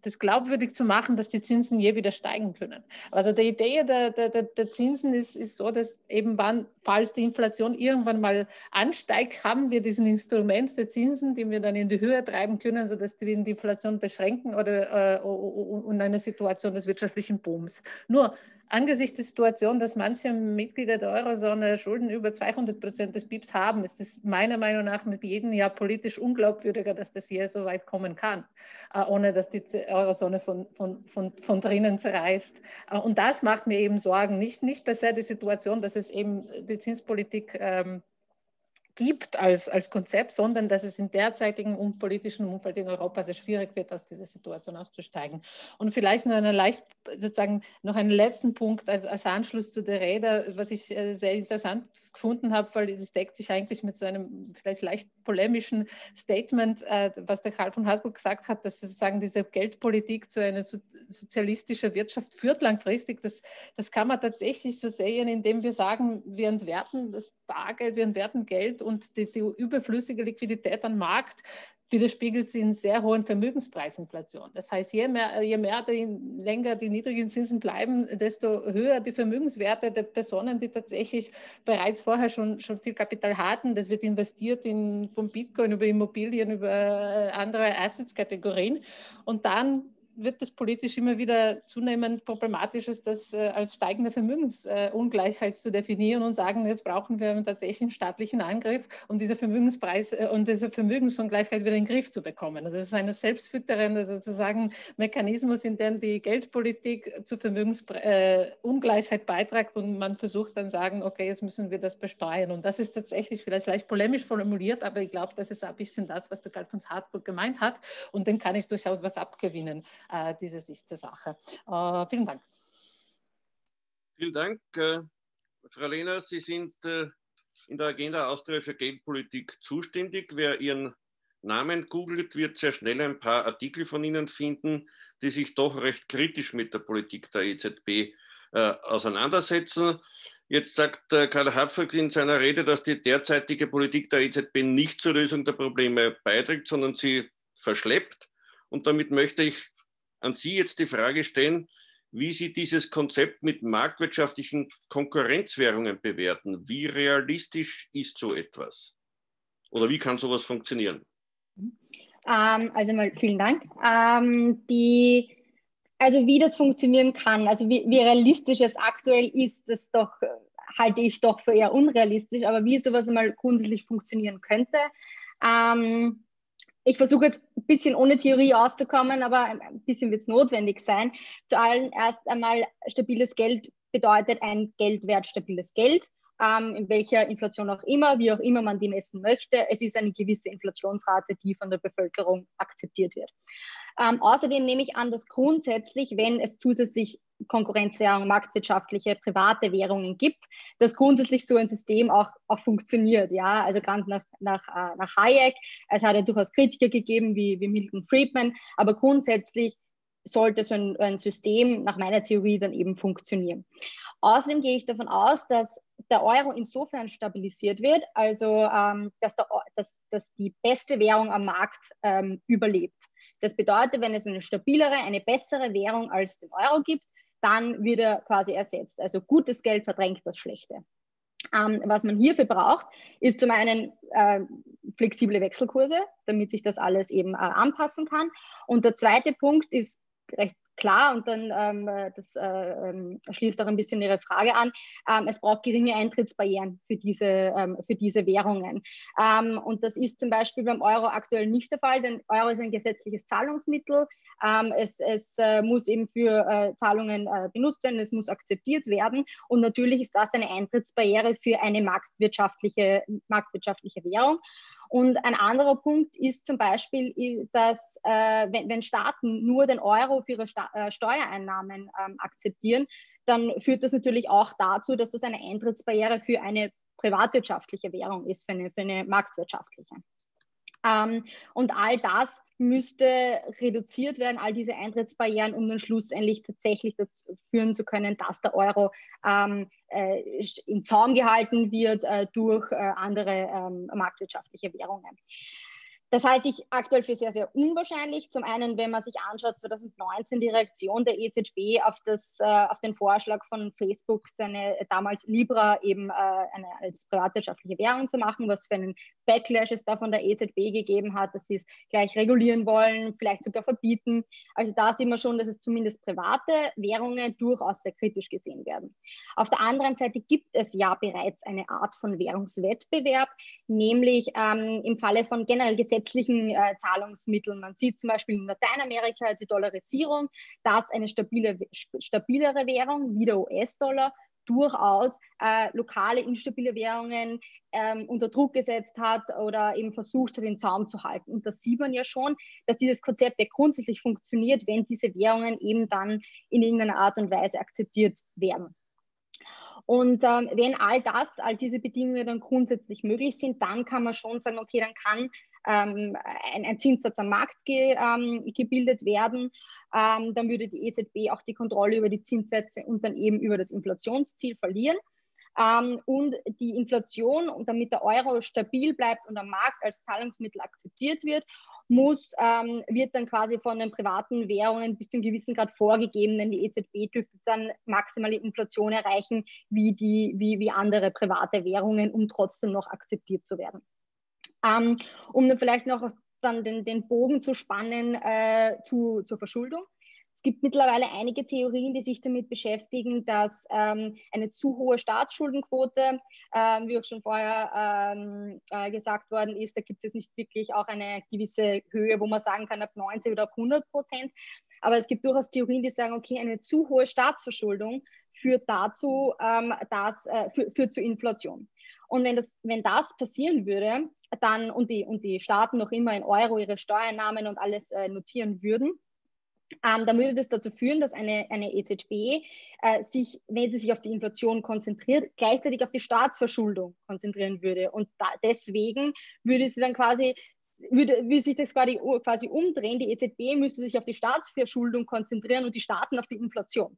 das glaubwürdig zu machen, dass die Zinsen je wieder steigen können. Also die Idee der, der, der Zinsen ist, ist so, dass eben wann, falls die Inflation irgendwann mal ansteigt, haben wir diesen Instrument der Zinsen, den wir dann in die Höhe treiben können, sodass wir die Inflation beschränken oder äh, und eine Situation des wirtschaftlichen Booms. Nur angesichts der Situation, dass manche Mitglieder der Eurozone Schulden über zweihundert Prozent des B I Ps haben, ist es meiner Meinung nach mit jedem Jahr politisch unglaubwürdiger, dass das hier so weit kommen kann, ohne dass die Eurozone von, von, von, von drinnen zerreißt. Und das macht mir eben Sorgen. Nicht, nicht bisher die Situation, dass es eben die Zinspolitik ähm, gibt als, als Konzept, sondern dass es im derzeitigen politischen Umfeld in Europa sehr schwierig wird, aus dieser Situation auszusteigen. Und vielleicht noch, eine leicht, sozusagen noch einen letzten Punkt als, als Anschluss zu der Rede, was ich sehr interessant gefunden habe, weil es deckt sich eigentlich mit so einem vielleicht leicht polemischen Statement, äh, was der Karl von Habsburg gesagt hat, dass sozusagen diese Geldpolitik zu einer so, sozialistischen Wirtschaft führt langfristig. Das, das kann man tatsächlich so sehen, indem wir sagen, wir entwerten das Bargeld, wir entwerten Geld und die, die überflüssige Liquidität am Markt widerspiegelt sie in sehr hohen Vermögenspreisinflation. Das heißt, je mehr, je mehr die, länger die niedrigen Zinsen bleiben, desto höher die Vermögenswerte der Personen, die tatsächlich bereits vorher schon, schon viel Kapital hatten. Das wird investiert in, von Bitcoin über Immobilien, über andere Assetskategorien. Und dann wird es politisch immer wieder zunehmend problematisch, ist das äh, als steigende Vermögensungleichheit äh, zu definieren und sagen, jetzt brauchen wir einen tatsächlichen staatlichen Angriff, um diese Vermögenspreis äh, um diese Vermögensungleichheit wieder in den Griff zu bekommen. Also das ist ein selbstfütterender sozusagen Mechanismus, in dem die Geldpolitik zur Vermögensungleichheit äh, beiträgt und man versucht dann sagen, okay, jetzt müssen wir das besteuern. Und das ist tatsächlich vielleicht leicht polemisch formuliert, aber ich glaube, das ist ein bisschen das, was der Karl von Habsburg gemeint hat und dem kann ich durchaus was abgewinnen. Diese Sicht der Sache. Uh, vielen Dank. Vielen Dank. Äh, Frau Lehner, Sie sind äh, in der Agenda Austria für Geldpolitik zuständig. Wer Ihren Namen googelt, wird sehr schnell ein paar Artikel von Ihnen finden, die sich doch recht kritisch mit der Politik der E Z B äh, auseinandersetzen. Jetzt sagt äh, Karl Habsburg in seiner Rede, dass die derzeitige Politik der E Z B nicht zur Lösung der Probleme beiträgt, sondern sie verschleppt. Und damit möchte ich an Sie jetzt die Frage stellen, wie Sie dieses Konzept mit marktwirtschaftlichen Konkurrenzwährungen bewerten. Wie realistisch ist so etwas? Oder wie kann sowas funktionieren? Ähm, also mal vielen Dank. Ähm, die, also wie das funktionieren kann, also wie, wie realistisch es aktuell ist, das doch, halte ich doch für eher unrealistisch, aber wie sowas mal grundsätzlich funktionieren könnte. Ähm, Ich versuche jetzt ein bisschen ohne Theorie auszukommen, aber ein bisschen wird es notwendig sein. Zuallererst einmal, stabiles Geld bedeutet ein Geldwert stabiles Geld, ähm, in welcher Inflation auch immer, wie auch immer man die messen möchte. Es ist eine gewisse Inflationsrate, die von der Bevölkerung akzeptiert wird. Ähm, außerdem nehme ich an, dass grundsätzlich, wenn es zusätzlich Konkurrenzwährungen, marktwirtschaftliche, private Währungen gibt, dass grundsätzlich so ein System auch, auch funktioniert. Ja? Also ganz nach, nach, nach Hayek, es hat ja durchaus Kritiker gegeben wie, wie Milton Friedman, aber grundsätzlich sollte so ein, ein System nach meiner Theorie dann eben funktionieren. Außerdem gehe ich davon aus, dass der Euro insofern stabilisiert wird, also ähm, dass, der, dass, dass die beste Währung am Markt ähm, überlebt. Das bedeutet, wenn es eine stabilere, eine bessere Währung als den Euro gibt, dann wird er quasi ersetzt. Also gutes Geld verdrängt das Schlechte. Ähm, was man hierfür braucht, ist zum einen äh, flexible Wechselkurse, damit sich das alles eben äh, anpassen kann. Und der zweite Punkt ist recht klar, und dann ähm, das äh, ähm, schließt auch ein bisschen Ihre Frage an, ähm, es braucht geringe Eintrittsbarrieren für diese, ähm, für diese Währungen. Ähm, und das ist zum Beispiel beim Euro aktuell nicht der Fall, denn Euro ist ein gesetzliches Zahlungsmittel. Ähm, es es äh, muss eben für äh, Zahlungen äh, benutzt werden, es muss akzeptiert werden. Und natürlich ist das eine Eintrittsbarriere für eine marktwirtschaftliche, marktwirtschaftliche Währung. Und ein anderer Punkt ist zum Beispiel, dass äh, wenn, wenn Staaten nur den Euro für ihre Sta äh, Steuereinnahmen ähm, akzeptieren, dann führt das natürlich auch dazu, dass das eine Eintrittsbarriere für eine privatwirtschaftliche Währung ist, für eine, für eine marktwirtschaftliche. Ähm, und all das müsste reduziert werden, all diese Eintrittsbarrieren, um dann schlussendlich tatsächlich dazu führen zu können, dass der Euro ähm, äh, im Zaum gehalten wird äh, durch äh, andere ähm, marktwirtschaftliche Währungen. Das halte ich aktuell für sehr, sehr unwahrscheinlich. Zum einen, wenn man sich anschaut, zweitausendneunzehn die Reaktion der E Z B auf, das, äh, auf den Vorschlag von Facebook, seine damals Libra eben äh, eine, als privatwirtschaftliche Währung zu machen, was für einen Backlash es da von der E Z B gegeben hat, dass sie es gleich regulieren wollen, vielleicht sogar verbieten. Also da sieht man schon, dass es zumindest private Währungen durchaus sehr kritisch gesehen werden. Auf der anderen Seite gibt es ja bereits eine Art von Währungswettbewerb, nämlich ähm, im Falle von generell Gesetzgebung, gesetzlichen äh, Zahlungsmitteln. Man sieht zum Beispiel in Lateinamerika die Dollarisierung, dass eine stabile, stabilere Währung wie der U S-Dollar durchaus äh, lokale instabile Währungen ähm, unter Druck gesetzt hat oder eben versucht hat, den Zaum zu halten. Und das sieht man ja schon, dass dieses Konzept ja grundsätzlich funktioniert, wenn diese Währungen eben dann in irgendeiner Art und Weise akzeptiert werden. Und ähm, wenn all das, all diese Bedingungen dann grundsätzlich möglich sind, dann kann man schon sagen, okay, dann kann ähm, ein, ein Zinssatz am Markt ge, ähm, gebildet werden. Ähm, dann würde die E Z B auch die Kontrolle über die Zinssätze und dann eben über das Inflationsziel verlieren. Ähm, und die Inflation, und damit der Euro stabil bleibt und am Markt als Zahlungsmittel akzeptiert wird, muss, ähm, wird dann quasi von den privaten Währungen bis zu einem gewissen Grad vorgegeben, denn die E Z B dürfte dann maximale Inflation erreichen wie, die, wie, wie andere private Währungen, um trotzdem noch akzeptiert zu werden. Ähm, um dann vielleicht noch dann den, den Bogen zu spannen äh, zu, zur Verschuldung. Es gibt mittlerweile einige Theorien, die sich damit beschäftigen, dass ähm, eine zu hohe Staatsschuldenquote, ähm, wie auch schon vorher ähm, äh, gesagt worden ist, da gibt es nicht wirklich auch eine gewisse Höhe, wo man sagen kann, ab neunzig oder ab hundert Prozent. Aber es gibt durchaus Theorien, die sagen, okay, eine zu hohe Staatsverschuldung führt dazu, ähm, dass, äh, führt, führt zu Inflation. Und wenn das, wenn das passieren würde, dann und die, und die Staaten noch immer in Euro ihre Steuereinnahmen und alles äh, notieren würden, Ähm, dann würde das dazu führen, dass eine, eine E Z B äh, sich, wenn sie sich auf die Inflation konzentriert, gleichzeitig auf die Staatsverschuldung konzentrieren würde. Und da, deswegen würde sie dann quasi, würde, würde sich das quasi, quasi umdrehen. Die E Z B müsste sich auf die Staatsverschuldung konzentrieren und die Staaten auf die Inflation.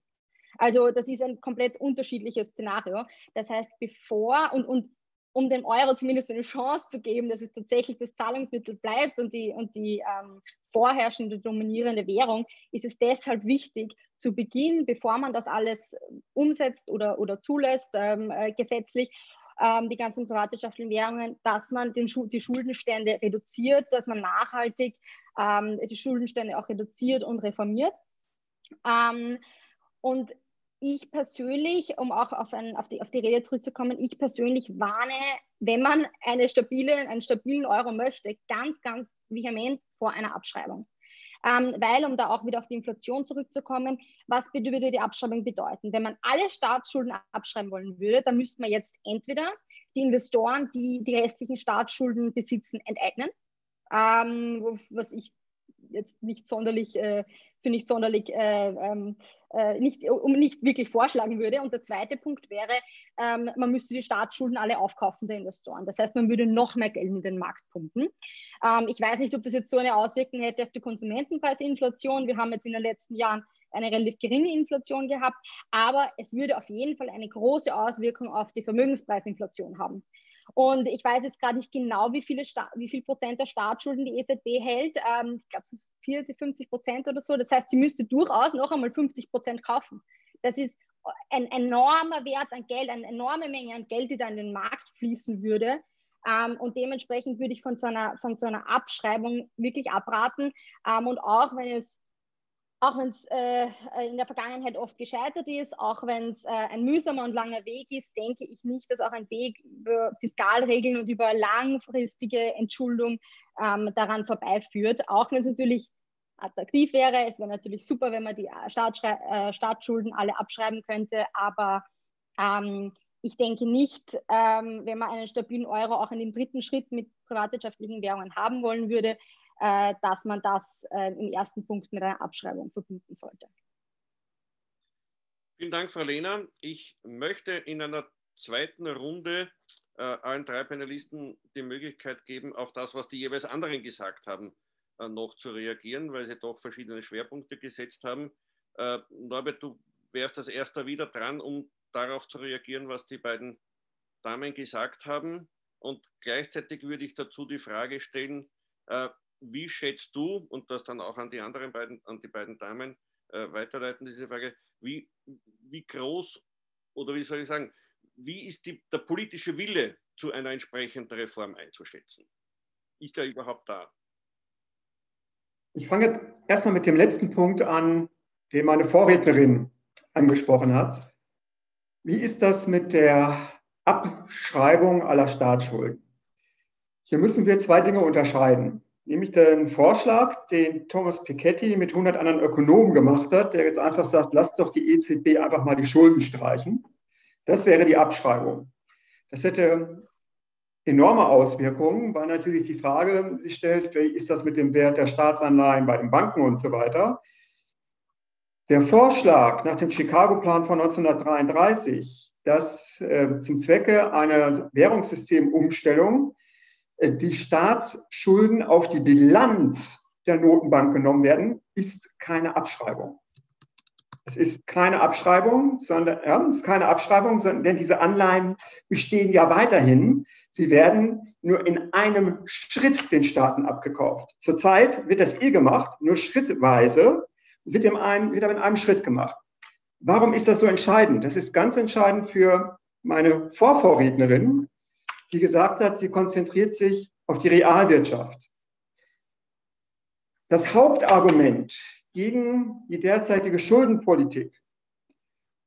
Also das ist ein komplett unterschiedliches Szenario. Das heißt, bevor und, und um dem Euro zumindest eine Chance zu geben, dass es tatsächlich das Zahlungsmittel bleibt und die, und die ähm, vorherrschende, dominierende Währung, ist es deshalb wichtig, zu Beginn, bevor man das alles umsetzt oder, oder zulässt, ähm, äh, gesetzlich, ähm, die ganzen privatwirtschaftlichen Währungen, dass man den Schu- die Schuldenstände reduziert, dass man nachhaltig ähm, die Schuldenstände auch reduziert und reformiert. Ähm, und Ich persönlich, um auch auf, ein, auf, die, auf die Rede zurückzukommen, ich persönlich warne, wenn man eine stabile, einen stabilen Euro möchte, ganz, ganz vehement vor einer Abschreibung. Ähm, weil, um da auch wieder auf die Inflation zurückzukommen, was würde die Abschreibung bedeuten? Wenn man alle Staatsschulden abschreiben wollen würde, dann müsste man jetzt entweder die Investoren, die die restlichen Staatsschulden besitzen, enteignen, ähm, was ich jetzt nicht sonderlich, äh, für nicht sonderlich, äh, ähm, Nicht, um nicht wirklich vorschlagen würde. Und der zweite Punkt wäre, ähm, man müsste die Staatsschulden alle aufkaufen der Investoren. Das heißt, man würde noch mehr Geld in den Markt pumpen. Ähm, ich weiß nicht, ob das jetzt so eine Auswirkung hätte auf die Konsumentenpreisinflation. Wir haben jetzt in den letzten Jahren eine relativ geringe Inflation gehabt, aber es würde auf jeden Fall eine große Auswirkung auf die Vermögenspreisinflation haben. Und ich weiß jetzt gerade nicht genau, wie, viele Sta- wie viel Prozent der Staatsschulden die E Z B hält. Ähm, ich glaube, es ist vierzig, fünfzig Prozent oder so. Das heißt, sie müsste durchaus noch einmal fünfzig Prozent kaufen. Das ist ein enormer Wert an Geld, eine enorme Menge an Geld, die da in den Markt fließen würde. Ähm, und dementsprechend würde ich von so einer, von so einer Abschreibung wirklich abraten. Ähm, und auch wenn es Auch wenn es äh, in der Vergangenheit oft gescheitert ist, auch wenn es äh, ein mühsamer und langer Weg ist, denke ich nicht, dass auch ein Weg über Fiskalregeln und über langfristige Entschuldung ähm, daran vorbeiführt. Auch wenn es natürlich attraktiv wäre, es wäre natürlich super, wenn man die Staatsschre- äh, Staatsschulden alle abschreiben könnte, aber ähm, ich denke nicht, ähm, wenn man einen stabilen Euro auch in dem dritten Schritt mit privatwirtschaftlichen Währungen haben wollen würde, dass man das äh, im ersten Punkt mit einer Abschreibung verbinden sollte. Vielen Dank, Frau Lehner. Ich möchte in einer zweiten Runde äh, allen drei Panelisten die Möglichkeit geben, auf das, was die jeweils anderen gesagt haben, äh, noch zu reagieren, weil sie doch verschiedene Schwerpunkte gesetzt haben. Äh, Norbert, du wärst als Erster wieder dran, um darauf zu reagieren, was die beiden Damen gesagt haben. Und gleichzeitig würde ich dazu die Frage stellen, äh, wie schätzt du, und das dann auch an die anderen beiden, an die beiden Damen äh, weiterleiten, diese Frage, wie, wie groß oder wie soll ich sagen, wie ist die, der politische Wille zu einer entsprechenden Reform einzuschätzen? Ist er überhaupt da? Ich fange erstmal mit dem letzten Punkt an, den meine Vorrednerin angesprochen hat. Wie ist das mit der Abschreibung aller Staatsschulden? Hier müssen wir zwei Dinge unterscheiden. Nämlich den Vorschlag, den Thomas Piketty mit hundert anderen Ökonomen gemacht hat, der jetzt einfach sagt, lasst doch die E Z B einfach mal die Schulden streichen. Das wäre die Abschreibung. Das hätte enorme Auswirkungen, weil natürlich die Frage sich stellt, wie ist das mit dem Wert der Staatsanleihen bei den Banken und so weiter. Der Vorschlag nach dem Chicago-Plan von neunzehnhundertdreiunddreißig, dass äh, zum Zwecke einer Währungssystemumstellung die Staatsschulden auf die Bilanz der Notenbank genommen werden, ist keine Abschreibung. Es ist keine Abschreibung, sondern, ja, es ist keine Abschreibung, sondern, denn diese Anleihen bestehen ja weiterhin. Sie werden nur in einem Schritt den Staaten abgekauft. Zurzeit wird das eh gemacht, nur schrittweise, wird in einem, wieder in einem Schritt gemacht. Warum ist das so entscheidend? Das ist ganz entscheidend für meine Vorvorrednerin, die gesagt hat, sie konzentriert sich auf die Realwirtschaft. Das Hauptargument gegen die derzeitige Schuldenpolitik,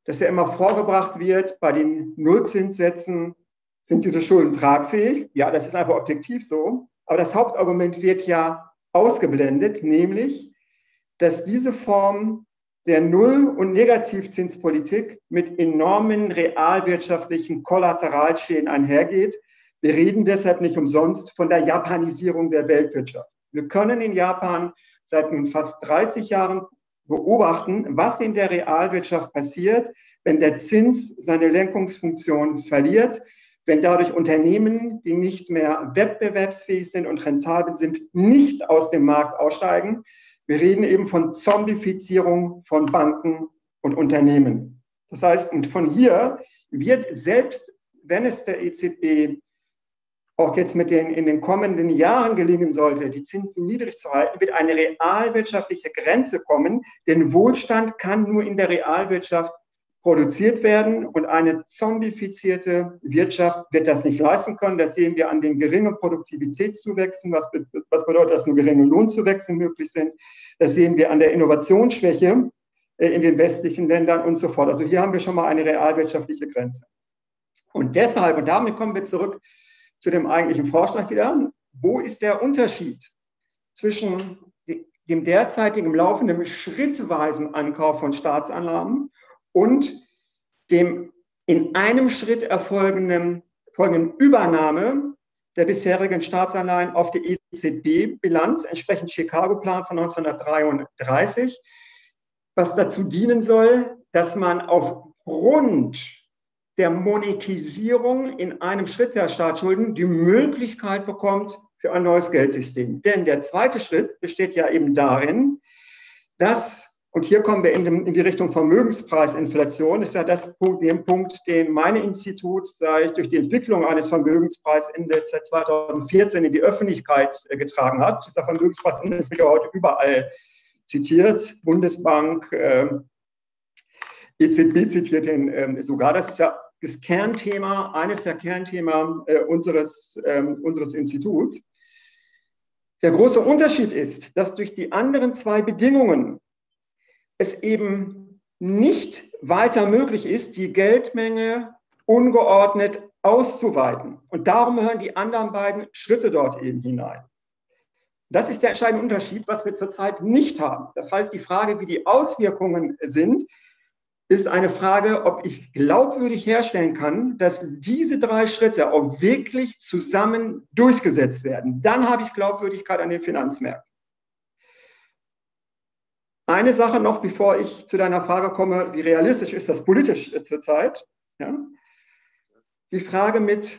das ja immer vorgebracht wird, bei den Nullzinssätzen sind diese Schulden tragfähig. Ja, das ist einfach objektiv so. Aber das Hauptargument wird ja ausgeblendet, nämlich, dass diese Form der Null- und Negativzinspolitik mit enormen realwirtschaftlichen Kollateralschäden einhergeht. Wir reden deshalb nicht umsonst von der Japanisierung der Weltwirtschaft. Wir können in Japan seit nun fast dreißig Jahren beobachten, was in der Realwirtschaft passiert, wenn der Zins seine Lenkungsfunktion verliert, wenn dadurch Unternehmen, die nicht mehr wettbewerbsfähig sind und rentabel sind, nicht aus dem Markt aussteigen. Wir reden eben von Zombifizierung von Banken und Unternehmen. Das heißt, und von hier wird selbst, wenn es der E Z B auch jetzt mit den, in den kommenden Jahren gelingen sollte, die Zinsen niedrig zu halten, wird eine realwirtschaftliche Grenze kommen, denn Wohlstand kann nur in der Realwirtschaft produziert werden und eine zombifizierte Wirtschaft wird das nicht leisten können. Das sehen wir an den geringen Produktivitätszuwächsen, was, be was bedeutet, dass nur geringe Lohnzuwächse möglich sind. Das sehen wir an der Innovationsschwäche äh, in den westlichen Ländern und so fort. Also hier haben wir schon mal eine realwirtschaftliche Grenze. Und deshalb, und damit kommen wir zurück zu dem eigentlichen Vorschlag wieder, wo ist der Unterschied zwischen dem derzeitigen laufenden schrittweisen Ankauf von Staatsanleihen und dem in einem Schritt erfolgenden folgenden Übernahme der bisherigen Staatsanleihen auf die E Z B-Bilanz, entsprechend Chicago-Plan von neunzehnhundertdreiunddreißig, was dazu dienen soll, dass man aufgrund der Monetisierung in einem Schritt der Staatsschulden die Möglichkeit bekommt für ein neues Geldsystem. Denn der zweite Schritt besteht ja eben darin, dass, und hier kommen wir in, dem, in die Richtung Vermögenspreisinflation, ist ja das den Punkt, den mein Institut seit durch die Entwicklung eines Vermögenspreisindex seit zweitausendvierzehn in die Öffentlichkeit getragen hat. Dieser Vermögenspreisindex wird ja heute überall zitiert, Bundesbank, äh, E Z B zitiert ihn äh, sogar. Das ist ja das Kernthema, eines der Kernthemen äh, unseres, äh, unseres Instituts. Der große Unterschied ist, dass durch die anderen zwei Bedingungen es eben nicht weiter möglich ist, die Geldmenge ungeordnet auszuweiten. Und darum hören die anderen beiden Schritte dort eben hinein. Das ist der entscheidende Unterschied, was wir zurzeit nicht haben. Das heißt, die Frage, wie die Auswirkungen sind, ist eine Frage, ob ich glaubwürdig herstellen kann, dass diese drei Schritte auch wirklich zusammen durchgesetzt werden. Dann habe ich Glaubwürdigkeit an den Finanzmärkten. Eine Sache noch, bevor ich zu deiner Frage komme, wie realistisch ist das politisch zurzeit? Ja? Die Frage mit,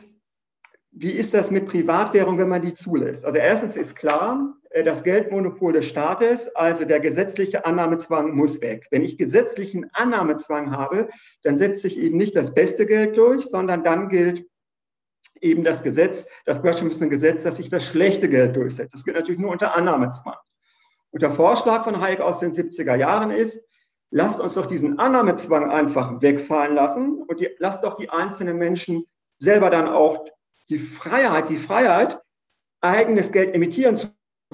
wie ist das mit Privatwährung, wenn man die zulässt? Also erstens ist klar, das Geldmonopol des Staates, also der gesetzliche Annahmezwang muss weg. Wenn ich gesetzlichen Annahmezwang habe, dann setzt sich eben nicht das beste Geld durch, sondern dann gilt eben das Gesetz, das Börschenmüssen Gesetz, dass sich das schlechte Geld durchsetzt. Das gilt natürlich nur unter Annahmezwang. Und der Vorschlag von Hayek aus den siebziger Jahren ist, lasst uns doch diesen Annahmezwang einfach wegfallen lassen und die, lasst doch die einzelnen Menschen selber dann auch die Freiheit, die Freiheit, eigenes Geld emittieren zu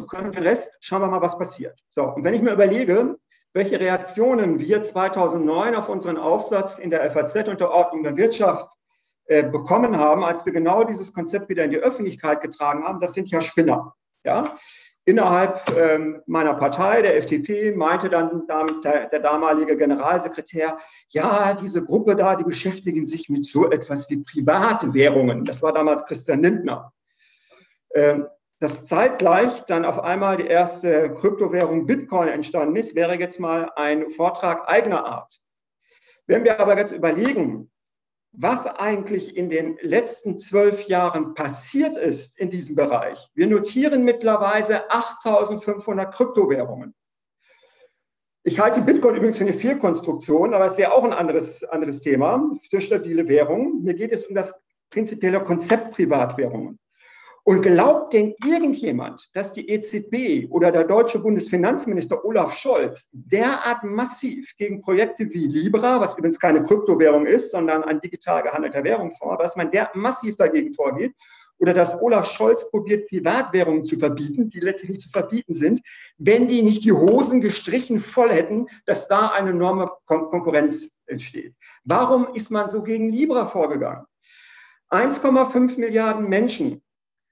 können. Und den Rest schauen wir mal, was passiert. So, und wenn ich mir überlege, welche Reaktionen wir zweitausendneun auf unseren Aufsatz in der F A Z unter Ordnung der Wirtschaft äh, bekommen haben, als wir genau dieses Konzept wieder in die Öffentlichkeit getragen haben, das sind ja Spinner, ja. Innerhalb ähm, meiner Partei, der F D P, meinte dann der, der damalige Generalsekretär, ja, diese Gruppe da, die beschäftigen sich mit so etwas wie Privatwährungen. Das war damals Christian Lindner. Ähm, dass zeitgleich dann auf einmal die erste Kryptowährung Bitcoin entstanden ist, wäre jetzt mal ein Vortrag eigener Art. Wenn wir aber jetzt überlegen, was eigentlich in den letzten zwölf Jahren passiert ist in diesem Bereich. Wir notieren mittlerweile achttausendfünfhundert Kryptowährungen. Ich halte Bitcoin übrigens für eine Fehlkonstruktion, aber es wäre auch ein anderes, anderes Thema für stabile Währungen. Mir geht es um das prinzipielle Konzept Privatwährungen. Und glaubt denn irgendjemand, dass die E Z B oder der deutsche Bundesfinanzminister Olaf Scholz derart massiv gegen Projekte wie Libra, was übrigens keine Kryptowährung ist, sondern ein digital gehandelter Währungsfonds, dass man der massiv dagegen vorgeht, oder dass Olaf Scholz probiert, Privatwährungen zu verbieten, die letztlich nicht zu verbieten sind, wenn die nicht die Hosen gestrichen voll hätten, dass da eine enorme Kon- Konkurrenz entsteht? Warum ist man so gegen Libra vorgegangen? eins Komma fünf Milliarden Menschen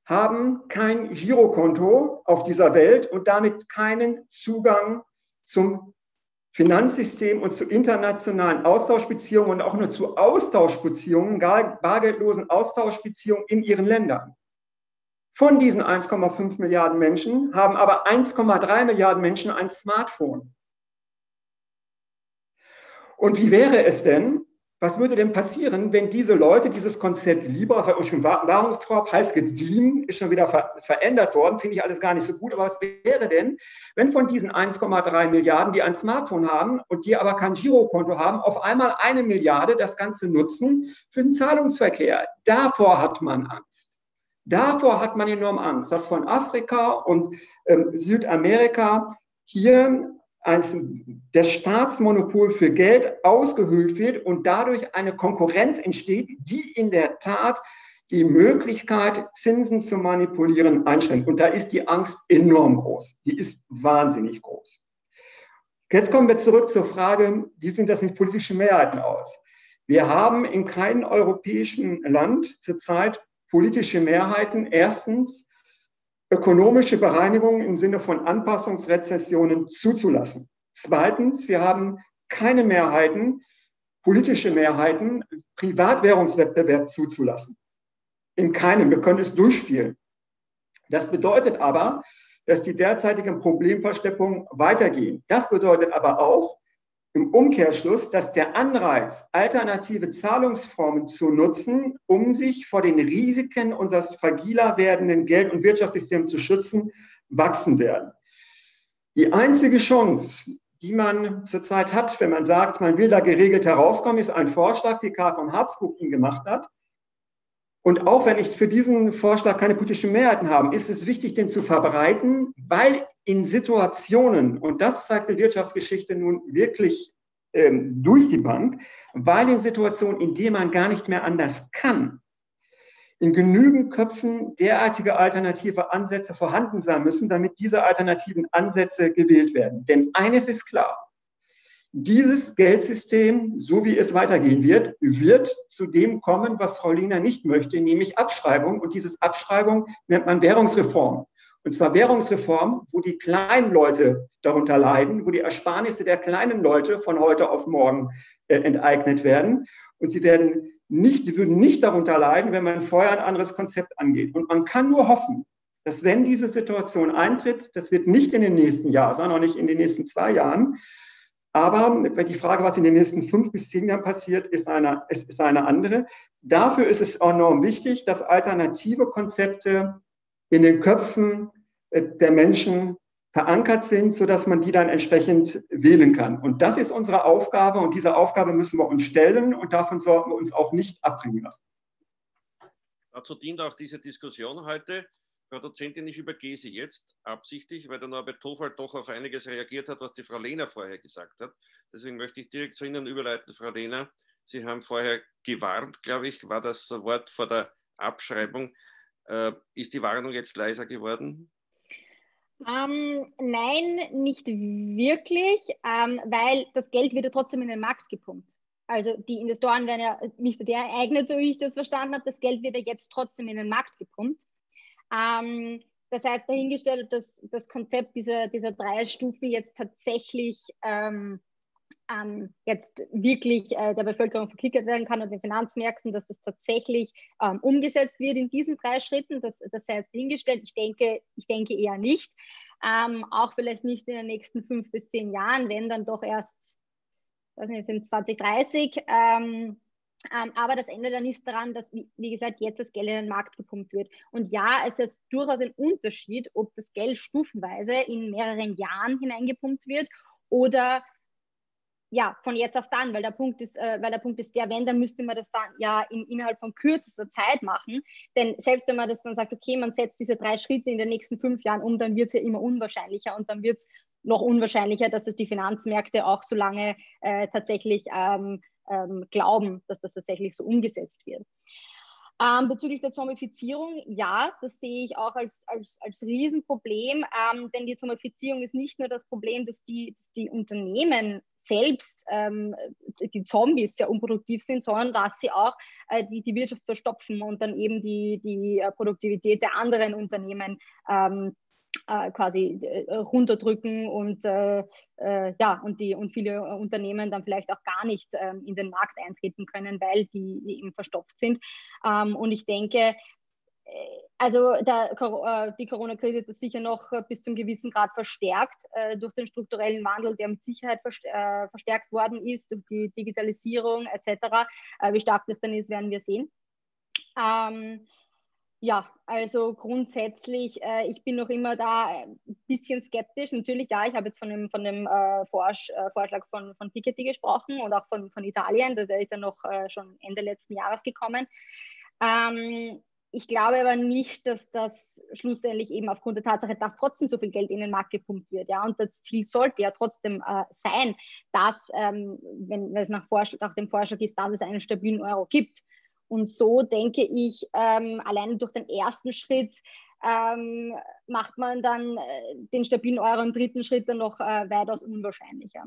haben kein Girokonto auf dieser Welt und damit keinen Zugang zum Finanzsystem und zu internationalen Austauschbeziehungen und auch nur zu Austauschbeziehungen, bargeldlosen Austauschbeziehungen in ihren Ländern. Von diesen eins Komma fünf Milliarden Menschen haben aber eins Komma drei Milliarden Menschen ein Smartphone. Und wie wäre es denn, was würde denn passieren, wenn diese Leute dieses Konzept Libra, das war schon Währungskorb, heißt jetzt Diem, ist schon wieder ver verändert worden, finde ich alles gar nicht so gut, aber was wäre denn, wenn von diesen eins Komma drei Milliarden, die ein Smartphone haben und die aber kein Girokonto haben, auf einmal eine Milliarde das Ganze nutzen für den Zahlungsverkehr? Davor hat man Angst. Davor hat man enorm Angst, dass von Afrika und ähm, Südamerika hier als das Staatsmonopol für Geld ausgehöhlt wird und dadurch eine Konkurrenz entsteht, die in der Tat die Möglichkeit, Zinsen zu manipulieren, einschränkt. Und da ist die Angst enorm groß. Die ist wahnsinnig groß. Jetzt kommen wir zurück zur Frage, wie sehen das mit politischen Mehrheiten aus? Wir haben in keinem europäischen Land zurzeit politische Mehrheiten. Erstens, ökonomische Bereinigungen im Sinne von Anpassungsrezessionen zuzulassen. Zweitens, wir haben keine Mehrheiten, politische Mehrheiten, Privatwährungswettbewerb zuzulassen. In keinem, wir können es durchspielen. Das bedeutet aber, dass die derzeitigen Problemversteppungen weitergehen. Das bedeutet aber auch im Umkehrschluss, dass der Anreiz, alternative Zahlungsformen zu nutzen, um sich vor den Risiken unseres fragiler werdenden Geld- und Wirtschaftssystems zu schützen, wachsen werden. Die einzige Chance, die man zurzeit hat, wenn man sagt, man will da geregelt herauskommen, ist ein Vorschlag, wie Karl von Habsburg ihn gemacht hat. Und auch wenn ich für diesen Vorschlag keine politischen Mehrheiten habe, ist es wichtig, den zu verbreiten, weil in Situationen, und das zeigt die Wirtschaftsgeschichte nun wirklich ähm, durch die Bank, weil in Situationen, in denen man gar nicht mehr anders kann, in genügend Köpfen derartige alternative Ansätze vorhanden sein müssen, damit diese alternativen Ansätze gewählt werden. Denn eines ist klar. Dieses Geldsystem, so wie es weitergehen wird, wird zu dem kommen, was Frau Lehner nicht möchte, nämlich Abschreibung. Und dieses Abschreibung nennt man Währungsreform. Und zwar Währungsreform, wo die kleinen Leute darunter leiden, wo die Ersparnisse der kleinen Leute von heute auf morgen äh, enteignet werden. Und sie werden nicht, würden nicht darunter leiden, wenn man vorher ein anderes Konzept angeht. Und man kann nur hoffen, dass wenn diese Situation eintritt, das wird nicht in den nächsten Jahren, sondern auch nicht in den nächsten zwei Jahren, aber die Frage, was in den nächsten fünf bis zehn Jahren passiert, ist eine, es ist eine andere. Dafür ist es enorm wichtig, dass alternative Konzepte in den Köpfen der Menschen verankert sind, sodass man die dann entsprechend wählen kann. Und das ist unsere Aufgabe und dieser Aufgabe müssen wir uns stellen und davon sollten wir uns auch nicht abbringen lassen. Dazu dient auch diese Diskussion heute. Frau Dozentin, ich übergehe Sie jetzt absichtlich, weil der Norbert Tofall doch auf einiges reagiert hat, was die Frau Lehner vorher gesagt hat. Deswegen möchte ich direkt zu Ihnen überleiten, Frau Lehner. Sie haben vorher gewarnt, glaube ich, war das Wort vor der Abschreibung. Äh, ist die Warnung jetzt leiser geworden? Ähm, nein, nicht wirklich, ähm, weil das Geld wird ja trotzdem in den Markt gepumpt. Also die Investoren werden ja nicht enteignet, so wie ich das verstanden habe. Das Geld wird ja jetzt trotzdem in den Markt gepumpt. Ähm, das heißt, dahingestellt, dass das Konzept dieser, dieser drei Stufen jetzt tatsächlich ähm, ähm, jetzt wirklich äh, der Bevölkerung verklickert werden kann und den Finanzmärkten, dass das tatsächlich ähm, umgesetzt wird in diesen drei Schritten, das, das sei jetzt dahingestellt. Ich denke, ich denke eher nicht. Ähm, auch vielleicht nicht in den nächsten fünf bis zehn Jahren, wenn dann doch erst, weiß nicht, in zwanzig dreißig. Ähm, Ähm, aber das ändert dann nichts daran, dass, wie, wie gesagt, jetzt das Geld in den Markt gepumpt wird. Und ja, es ist durchaus ein Unterschied, ob das Geld stufenweise in mehreren Jahren hineingepumpt wird oder ja, von jetzt auf dann, weil der Punkt ist, äh, weil der, Punkt ist der, wenn, dann müsste man das dann ja in, innerhalb von kürzester Zeit machen. Denn selbst wenn man das dann sagt, okay, man setzt diese drei Schritte in den nächsten fünf Jahren um, dann wird es ja immer unwahrscheinlicher und dann wird es noch unwahrscheinlicher, dass es die Finanzmärkte auch so lange äh, tatsächlich ähm, Ähm, glauben, dass das tatsächlich so umgesetzt wird. Ähm, bezüglich der Zombifizierung, ja, das sehe ich auch als, als, als Riesenproblem, ähm, denn die Zombifizierung ist nicht nur das Problem, dass die, dass die Unternehmen selbst, ähm, die Zombies, sehr unproduktiv sind, sondern dass sie auch äh, die, die Wirtschaft verstopfen und dann eben die, die äh, Produktivität der anderen Unternehmen ähm, Äh, quasi äh, runterdrücken und, äh, äh, ja, und, die, und viele äh, Unternehmen dann vielleicht auch gar nicht äh, in den Markt eintreten können, weil die, die eben verstopft sind. Ähm, und ich denke, äh, Also der, die Corona-Krise ist sicher noch bis zum gewissen Grad verstärkt äh, durch den strukturellen Wandel, der mit Sicherheit verstärkt worden ist, durch die Digitalisierung et cetera. Äh, wie stark das dann ist, werden wir sehen. Ähm, ja, also grundsätzlich, äh, ich bin noch immer da ein bisschen skeptisch. Natürlich, ja, ich habe jetzt von dem, von dem äh, Vorsch, äh, Vorschlag von, von Piketty gesprochen und auch von, von Italien, der ist ja noch äh, schon Ende letzten Jahres gekommen. Ähm, Ich glaube aber nicht, dass das schlussendlich eben aufgrund der Tatsache, dass trotzdem so viel Geld in den Markt gepumpt wird. Ja? Und das Ziel sollte ja trotzdem äh, sein, dass, ähm, wenn, wenn es nach, nach dem Vorschlag ist, dass es einen stabilen Euro gibt. Und so denke ich, ähm, allein durch den ersten Schritt ähm, macht man dann äh, den stabilen Euro im dritten Schritt dann noch äh, weitaus unwahrscheinlicher.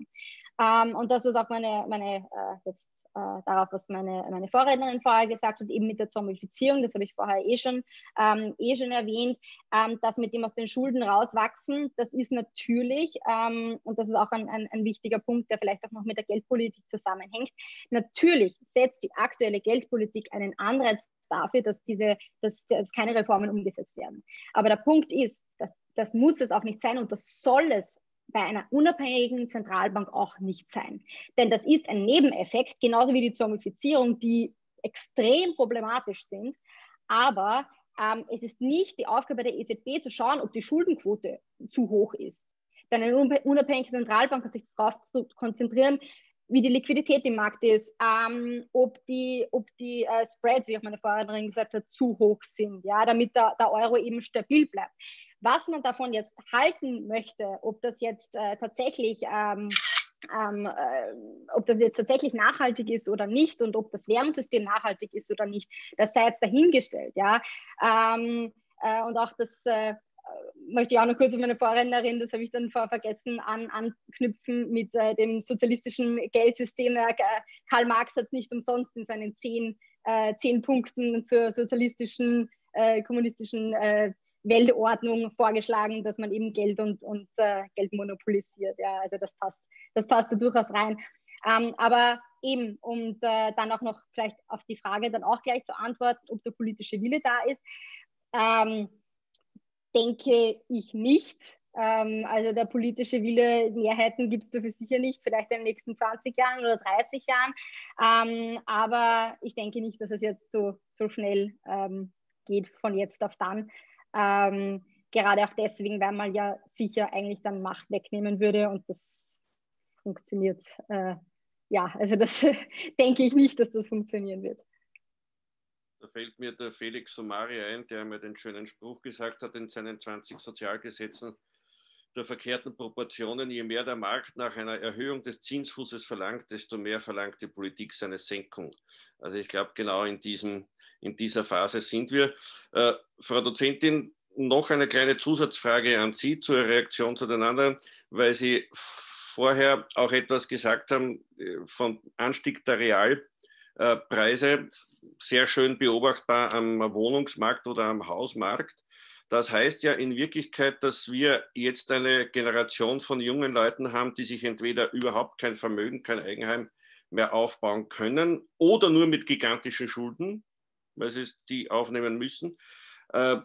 Ähm, und das ist auch meine, meine äh, jetzt Äh, darauf, was meine, meine Vorrednerin vorher gesagt hat, eben mit der Zombifizierung, das habe ich vorher eh schon, ähm, eh schon erwähnt, ähm, dass mit dem aus den Schulden rauswachsen, das ist natürlich, ähm, und das ist auch ein, ein, ein wichtiger Punkt, der vielleicht auch noch mit der Geldpolitik zusammenhängt, natürlich setzt die aktuelle Geldpolitik einen Anreiz dafür, dass, diese, dass, dass keine Reformen umgesetzt werden. Aber der Punkt ist, dass, das muss es auch nicht sein und das soll es bei einer unabhängigen Zentralbank auch nicht sein. Denn das ist ein Nebeneffekt, genauso wie die Zombifizierung, die extrem problematisch sind. Aber ähm, es ist nicht die Aufgabe der E Z B zu schauen, ob die Schuldenquote zu hoch ist. Denn eine unabhängige Zentralbank kann sich darauf konzentrieren, wie die Liquidität im Markt ist, ähm, ob die, ob die äh, Spreads, wie auch meine Vorrednerin gesagt hat, zu hoch sind, ja, damit der, der Euro eben stabil bleibt. Was man davon jetzt halten möchte, ob das jetzt äh, tatsächlich, ähm, ähm, äh, ob das jetzt tatsächlich nachhaltig ist oder nicht und ob das Währungssystem nachhaltig ist oder nicht, das sei jetzt dahingestellt. Ja? Ähm, äh, und auch das äh, möchte ich auch noch kurz auf meine Vorrednerin, das habe ich dann vor vergessen, an, anknüpfen mit äh, dem sozialistischen Geldsystem. Äh, Karl Marx hat es nicht umsonst in seinen zehn, äh, zehn Punkten zur sozialistischen, äh, kommunistischen äh, Weltordnung vorgeschlagen, dass man eben Geld und, und äh, Geld monopolisiert. Ja, also das passt, das passt da durchaus rein. Ähm, aber eben, um äh, dann auch noch vielleicht auf die Frage dann auch gleich zu antworten, ob der politische Wille da ist, ähm, denke ich nicht. Ähm, also der politische Wille, Mehrheiten gibt es dafür sicher nicht, vielleicht in den nächsten zwanzig Jahren oder dreißig Jahren. Ähm, aber ich denke nicht, dass es jetzt so, so schnell ähm, geht von jetzt auf dann. Ähm, gerade auch deswegen, weil man ja sicher eigentlich dann Macht wegnehmen würde und das funktioniert. Äh, ja, also das denke ich nicht, dass das funktionieren wird. Da fällt mir der Felix Somari ein, der mir den schönen Spruch gesagt hat in seinen zwanzig Sozialgesetzen der verkehrten Proportionen: Je mehr der Markt nach einer Erhöhung des Zinsfußes verlangt, desto mehr verlangt die Politik seine Senkung. Also ich glaube, genau in diesem In dieser Phase sind wir. Äh, Frau Dozentin, noch eine kleine Zusatzfrage an Sie zur Reaktion zu den anderen, weil Sie vorher auch etwas gesagt haben äh, vom Anstieg der Realpreise, äh, sehr schön beobachtbar am Wohnungsmarkt oder am Hausmarkt. Das heißt ja in Wirklichkeit, dass wir jetzt eine Generation von jungen Leuten haben, die sich entweder überhaupt kein Vermögen, kein Eigenheim mehr aufbauen können oder nur mit gigantischen Schulden, weil sie die aufnehmen müssen äh,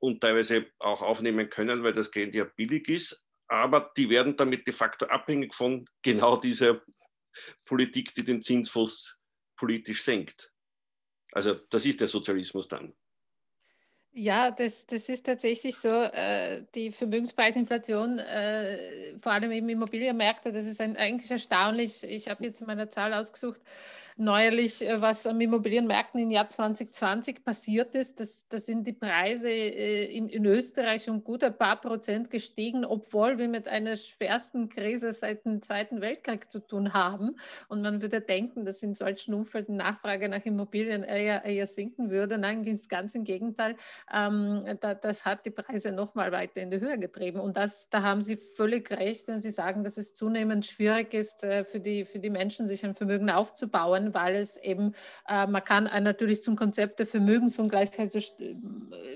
und teilweise auch aufnehmen können, weil das Geld ja billig ist. Aber die werden damit de facto abhängig von genau dieser Politik, die den Zinsfuß politisch senkt. Also das ist der Sozialismus dann. Ja, das, das ist tatsächlich so. Äh, die Vermögenspreisinflation, äh, vor allem im Immobilienmarkt, das ist ein, eigentlich erstaunlich. Ich habe jetzt meine Zahl ausgesucht, neuerlich, was am Immobilienmärkten im Jahr zwanzig zwanzig passiert ist. Das, das sind die Preise äh, in, in Österreich um gut ein paar Prozent gestiegen, obwohl wir mit einer schwersten Krise seit dem Zweiten Weltkrieg zu tun haben. Und man würde denken, dass in solchen Umfelden Nachfrage nach Immobilien eher, eher sinken würde. Nein, ganz im Gegenteil. Ähm, da, das hat die Preise noch mal weiter in die Höhe getrieben. Und das, da haben Sie völlig recht, wenn Sie sagen, dass es zunehmend schwierig ist, äh, für die, für die Menschen, sich ein Vermögen aufzubauen, weil es eben, äh, man kann natürlich zum Konzept der Vermögensungleichheit so,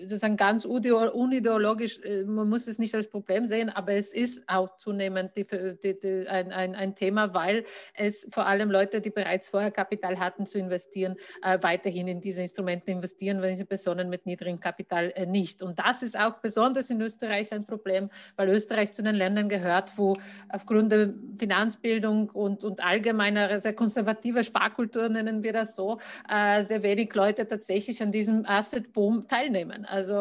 sozusagen ganz unideologisch, äh, man muss es nicht als Problem sehen, aber es ist auch zunehmend die, die, die, ein, ein, ein Thema, weil es vor allem Leute, die bereits vorher Kapital hatten zu investieren, äh, weiterhin in diese Instrumente investieren, wenn sie Personen mit niedrigen Kapital Eigenkapital nicht. Und das ist auch besonders in Österreich ein Problem, weil Österreich zu den Ländern gehört, wo aufgrund der Finanzbildung und, und allgemeiner sehr konservativer Sparkultur, nennen wir das so, äh, sehr wenig Leute tatsächlich an diesem Asset-Boom teilnehmen. Also äh,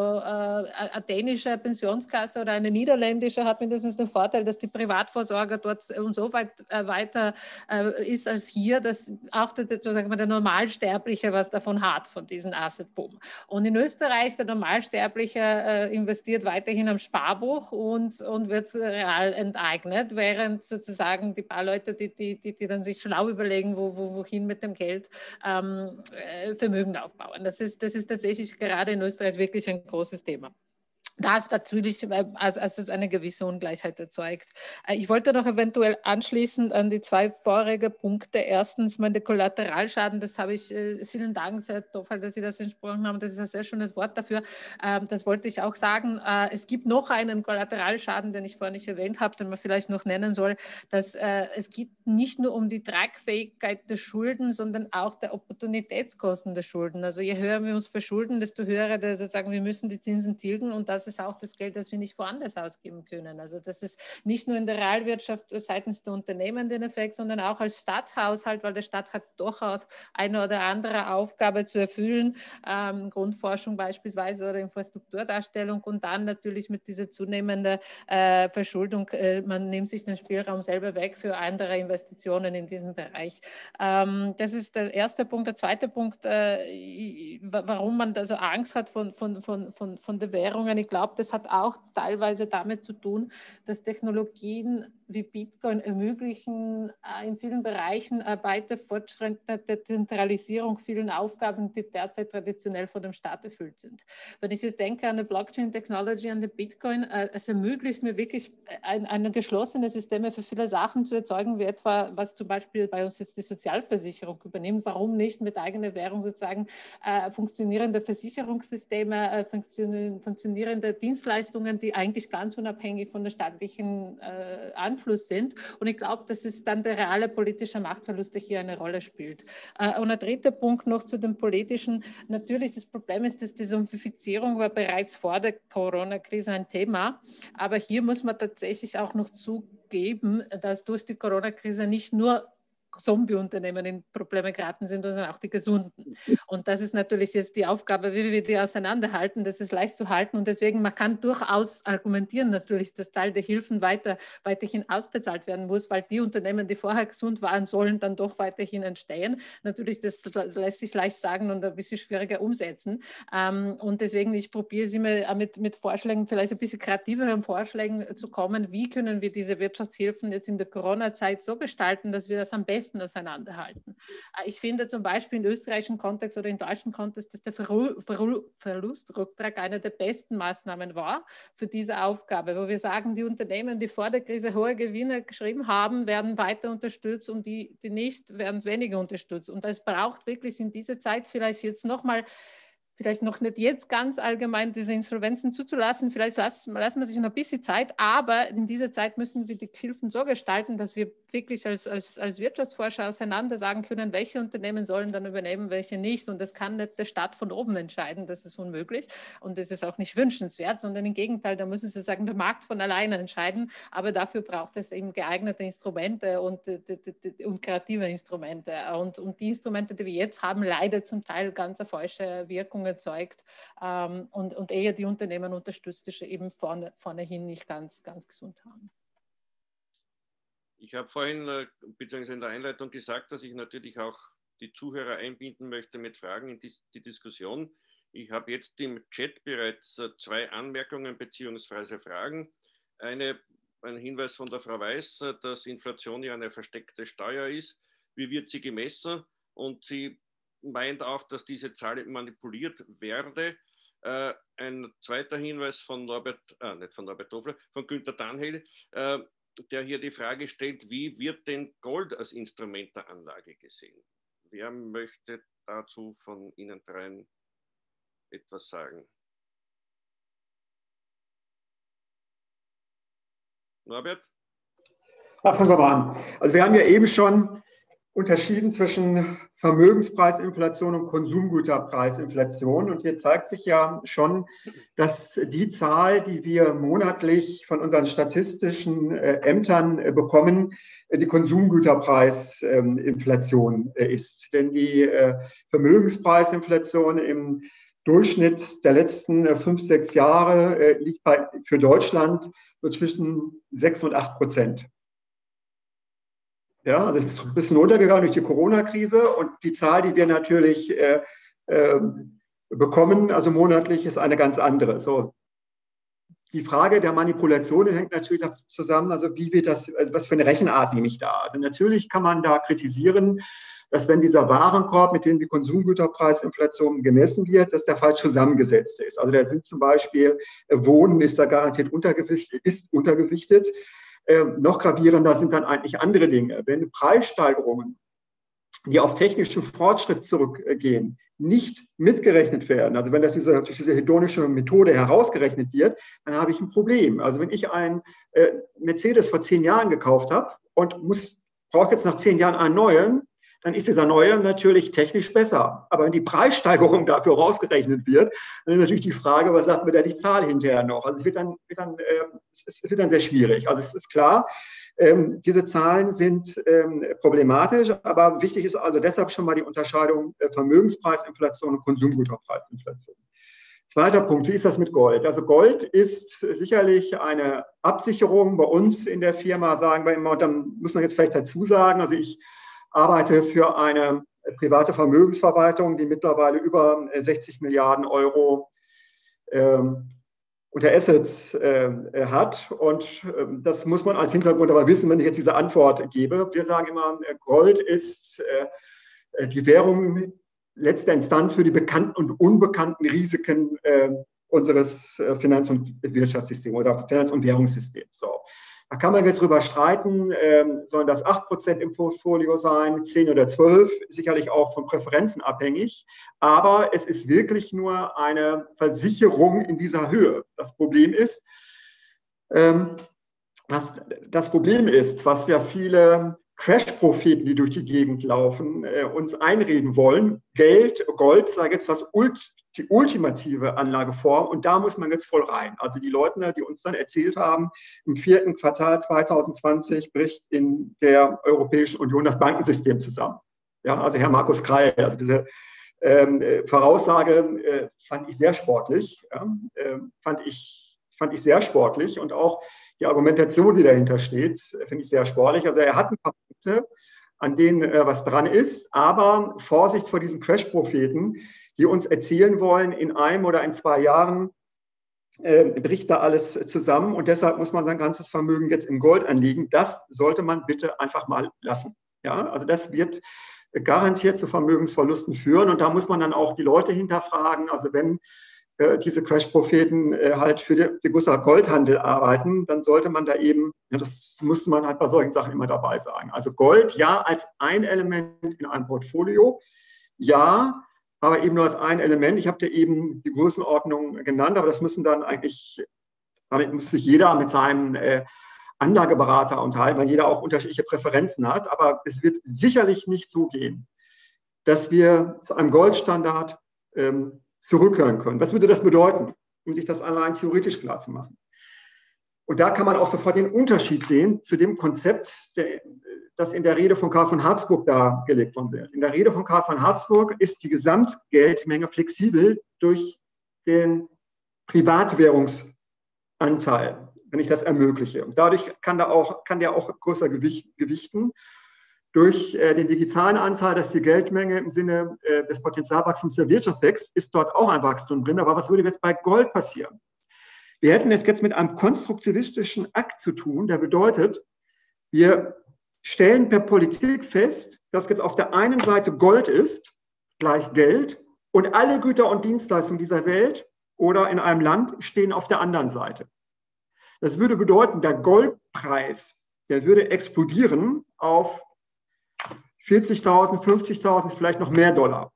eine dänische Pensionskasse oder eine niederländische hat mindestens den Vorteil, dass die Privatvorsorge dort und so weit äh, weiter äh, ist als hier, dass auch der, sozusagen der Normalsterbliche was davon hat, von diesem Asset-Boom. Und in Österreich, der Normalsterbliche äh, investiert weiterhin am Sparbuch und, und wird real enteignet, während sozusagen die paar Leute, die, die, die, die dann sich schlau überlegen, wo, wo, wohin mit dem Geld, ähm, Vermögen aufbauen. Das ist, das ist tatsächlich gerade in Österreich wirklich ein großes Thema. Das natürlich als, als eine gewisse Ungleichheit erzeugt. Ich wollte noch eventuell anschließend an die zwei vorigen Punkte. Erstens, meine Kollateralschaden, das habe ich, vielen Dank, Herr Tofall, dass Sie das entsprochen haben. Das ist ein sehr schönes Wort dafür. Das wollte ich auch sagen. Es gibt noch einen Kollateralschaden, den ich vorhin nicht erwähnt habe, den man vielleicht noch nennen soll, dass es geht nicht nur um die Tragfähigkeit der Schulden, sondern auch der Opportunitätskosten der Schulden. Also je höher wir uns verschulden, desto höher, sozusagen, wir müssen die Zinsen tilgen, und das ist auch das Geld, das wir nicht woanders ausgeben können. Also das ist nicht nur in der Realwirtschaft seitens der Unternehmen den Effekt, sondern auch als Stadthaushalt, weil der Stadt hat durchaus eine oder andere Aufgabe zu erfüllen, ähm, Grundforschung beispielsweise oder Infrastrukturdarstellung, und dann natürlich mit dieser zunehmenden äh, Verschuldung, äh, man nimmt sich den Spielraum selber weg für andere Investitionen in diesem Bereich. Ähm, das ist der erste Punkt. Der zweite Punkt, äh, warum man also Angst hat von, von, von, von, von den Währungen. Ich Ich glaube, das hat auch teilweise damit zu tun, dass Technologien wie Bitcoin ermöglichen in vielen Bereichen weiter fortschreitende Zentralisierung vielen Aufgaben, die derzeit traditionell von dem Staat erfüllt sind. Wenn ich jetzt denke an die Blockchain-Technology, an den Bitcoin, es ermöglicht mir wirklich, ein, ein geschlossene Systeme für viele Sachen zu erzeugen, wie etwa, was zum Beispiel bei uns jetzt die Sozialversicherung übernimmt. Warum nicht mit eigener Währung sozusagen äh, funktionierende Versicherungssysteme, äh, funktionieren, funktionierende Dienstleistungen, die eigentlich ganz unabhängig von der staatlichen äh, Einfluss sind. Und ich glaube, dass es dann der reale politische Machtverlust, der hier eine Rolle spielt. Äh, und ein dritter Punkt noch zu dem politischen. Natürlich, das Problem ist, dass die Zombifizierung war bereits vor der Corona-Krise ein Thema. Aber hier muss man tatsächlich auch noch zugeben, dass durch die Corona-Krise nicht nur Zombie-Unternehmen in Probleme geraten sind, sondern auch die Gesunden. Und das ist natürlich jetzt die Aufgabe, wie wir die auseinanderhalten. Das ist leicht zu halten, und deswegen, man kann durchaus argumentieren natürlich, dass Teil der Hilfen weiter, weiterhin ausbezahlt werden muss, weil die Unternehmen, die vorher gesund waren, sollen dann doch weiterhin entstehen. Natürlich, das lässt sich leicht sagen und ein bisschen schwieriger umsetzen. Und deswegen, ich probiere sie mir mit, mit Vorschlägen, vielleicht ein bisschen kreativeren Vorschlägen zu kommen, wie können wir diese Wirtschaftshilfen jetzt in der Corona-Zeit so gestalten, dass wir das am besten auseinanderhalten. Ich finde zum Beispiel im österreichischen Kontext oder im deutschen Kontext, dass der Verru Verru Verlustrücktrag eine der besten Maßnahmen war für diese Aufgabe, wo wir sagen, die Unternehmen, die vor der Krise hohe Gewinne geschrieben haben, werden weiter unterstützt, und die, die nicht, werden weniger unterstützt. Und es braucht wirklich in dieser Zeit vielleicht jetzt nochmal, vielleicht noch nicht jetzt ganz allgemein diese Insolvenzen zuzulassen, vielleicht lassen wir sich noch ein bisschen Zeit, aber in dieser Zeit müssen wir die Hilfen so gestalten, dass wir wirklich als, als, als Wirtschaftsforscher auseinander sagen können, welche Unternehmen sollen dann übernehmen, welche nicht. Und das kann nicht der Staat von oben entscheiden, das ist unmöglich und das ist auch nicht wünschenswert, sondern im Gegenteil, da müssen Sie sagen, der Markt von alleine entscheiden, aber dafür braucht es eben geeignete Instrumente und, und kreative Instrumente. Und, und die Instrumente, die wir jetzt haben, leider zum Teil ganz eine falsche Wirkung erzeugt, ähm, und, und eher die Unternehmen unterstützt, die eben vorne, vorne hin nicht ganz, ganz gesund haben. Ich habe vorhin, beziehungsweise in der Einleitung gesagt, dass ich natürlich auch die Zuhörer einbinden möchte mit Fragen in die Diskussion. Ich habe jetzt im Chat bereits zwei Anmerkungen beziehungsweise Fragen. Eine, ein Hinweis von der Frau Weiß, dass Inflation ja eine versteckte Steuer ist. Wie wird sie gemessen? Und sie meint auch, dass diese Zahl manipuliert werde. Ein zweiter Hinweis von Norbert, ah, nicht von Norbert Tofall, von Günter Danhel, der hier die Frage stellt, wie wird denn Gold als Instrument der Anlage gesehen? Wer möchte dazu von Ihnen dreien etwas sagen? Norbert? Ach, fangen wir mal an. Also wir haben ja eben schon unterschieden zwischen Vermögenspreisinflation und Konsumgüterpreisinflation. Und hier zeigt sich ja schon, dass die Zahl, die wir monatlich von unseren statistischen Ämtern bekommen, die Konsumgüterpreisinflation ist. Denn die Vermögenspreisinflation im Durchschnitt der letzten fünf, sechs Jahre liegt bei, für Deutschland zwischen sechs und acht Prozent. Ja, das ist ein bisschen runtergegangen durch die Corona-Krise, und die Zahl, die wir natürlich äh, äh, bekommen, also monatlich, ist eine ganz andere. So. Die Frage der Manipulation hängt natürlich zusammen, also wie wir das, was für eine Rechenart nehme ich da. Also natürlich kann man da kritisieren, dass wenn dieser Warenkorb, mit dem die Konsumgüterpreisinflation gemessen wird, dass der falsch zusammengesetzt ist. Also da sind zum Beispiel Wohnen ist da garantiert untergewichtet, ist untergewichtet. Ähm, noch gravierender sind dann eigentlich andere Dinge. Wenn Preissteigerungen, die auf technischen Fortschritt zurückgehen, nicht mitgerechnet werden, also wenn das diese, durch diese hedonische Methode herausgerechnet wird, dann habe ich ein Problem. Also wenn ich einen äh, Mercedes vor zehn Jahren gekauft habe und muss, brauche jetzt nach zehn Jahren einen neuen, dann ist dieser neue natürlich technisch besser. Aber wenn die Preissteigerung dafür rausgerechnet wird, dann ist natürlich die Frage, was sagt mir da die Zahl hinterher noch? Also es wird dann, wird dann, äh, es wird dann sehr schwierig. Also es ist klar, ähm, diese Zahlen sind ähm, problematisch, aber wichtig ist also deshalb schon mal die Unterscheidung äh, Vermögenspreisinflation und Konsumgüterpreisinflation. Zweiter Punkt, wie ist das mit Gold? Also Gold ist sicherlich eine Absicherung bei uns in der Firma, sagen wir immer, und dann muss man jetzt vielleicht dazu sagen, also ich arbeite für eine private Vermögensverwaltung, die mittlerweile über sechzig Milliarden Euro ähm, unter Assets äh, hat. Und ähm, das muss man als Hintergrund aber wissen, wenn ich jetzt diese Antwort gebe. Wir sagen immer, Gold ist äh, die Währung letzter Instanz für die bekannten und unbekannten Risiken äh, unseres Finanz- und Wirtschaftssystems oder Finanz- und Währungssystems. So. Da kann man jetzt drüber streiten, ähm, sollen das acht Prozent im Portfolio sein, zehn oder zwölf, sicherlich auch von Präferenzen abhängig. Aber es ist wirklich nur eine Versicherung in dieser Höhe. Das Problem ist, ähm, das, das Problem ist, was ja viele Crash-Propheten, die durch die Gegend laufen, äh, uns einreden wollen, Geld, Gold, sei jetzt das Ult, die ultimative Anlageform, und da muss man jetzt voll rein. Also die Leute, die uns dann erzählt haben, im vierten Quartal zweitausendzwanzig bricht in der Europäischen Union das Bankensystem zusammen. Ja, also Herr Markus Kreil, also diese ähm, Voraussage äh, fand ich sehr sportlich, ja, äh, fand ich, fand ich sehr sportlich, und auch die Argumentation, die dahinter steht, finde ich sehr sportlich. Also er hat ein paar Punkte, an denen äh, was dran ist, aber Vorsicht vor diesen Crash-Propheten, die uns erzählen wollen, in einem oder in zwei Jahren äh, bricht da alles zusammen, und deshalb muss man sein ganzes Vermögen jetzt im Gold anlegen. Das sollte man bitte einfach mal lassen. Ja, also das wird garantiert zu Vermögensverlusten führen, und da muss man dann auch die Leute hinterfragen. Also wenn äh, diese Crash-Propheten äh, halt für den Segussa Goldhandel arbeiten, dann sollte man da eben, ja, das muss man halt bei solchen Sachen immer dabei sagen. Also Gold, ja, als ein Element in einem Portfolio, ja, aber eben nur als ein Element. Ich habe dir eben die Größenordnung genannt, aber das müssen dann eigentlich, damit muss sich jeder mit seinem äh, Anlageberater unterhalten, weil jeder auch unterschiedliche Präferenzen hat. Aber es wird sicherlich nicht so gehen, dass wir zu einem Goldstandard ähm, zurückkehren können. Was würde das bedeuten, um sich das allein theoretisch klar zu machen? Und da kann man auch sofort den Unterschied sehen zu dem Konzept, der, das in der Rede von Karl von Habsburg dargelegt worden ist. In der Rede von Karl von Habsburg ist die Gesamtgeldmenge flexibel durch den Privatwährungsanteil, wenn ich das ermögliche. Und dadurch kann, da auch, kann der auch größer gewichten. Durch den digitalen Anteil, dass die Geldmenge im Sinne des Potenzialwachstums der Wirtschaft wächst, ist dort auch ein Wachstum drin. Aber was würde jetzt bei Gold passieren? Wir hätten es jetzt mit einem konstruktivistischen Akt zu tun, der bedeutet, wir stellen per Politik fest, dass jetzt auf der einen Seite Gold ist, gleich Geld, und alle Güter und Dienstleistungen dieser Welt oder in einem Land stehen auf der anderen Seite. Das würde bedeuten, der Goldpreis, der würde explodieren auf vierzigtausend, fünfzigtausend, vielleicht noch mehr Dollar.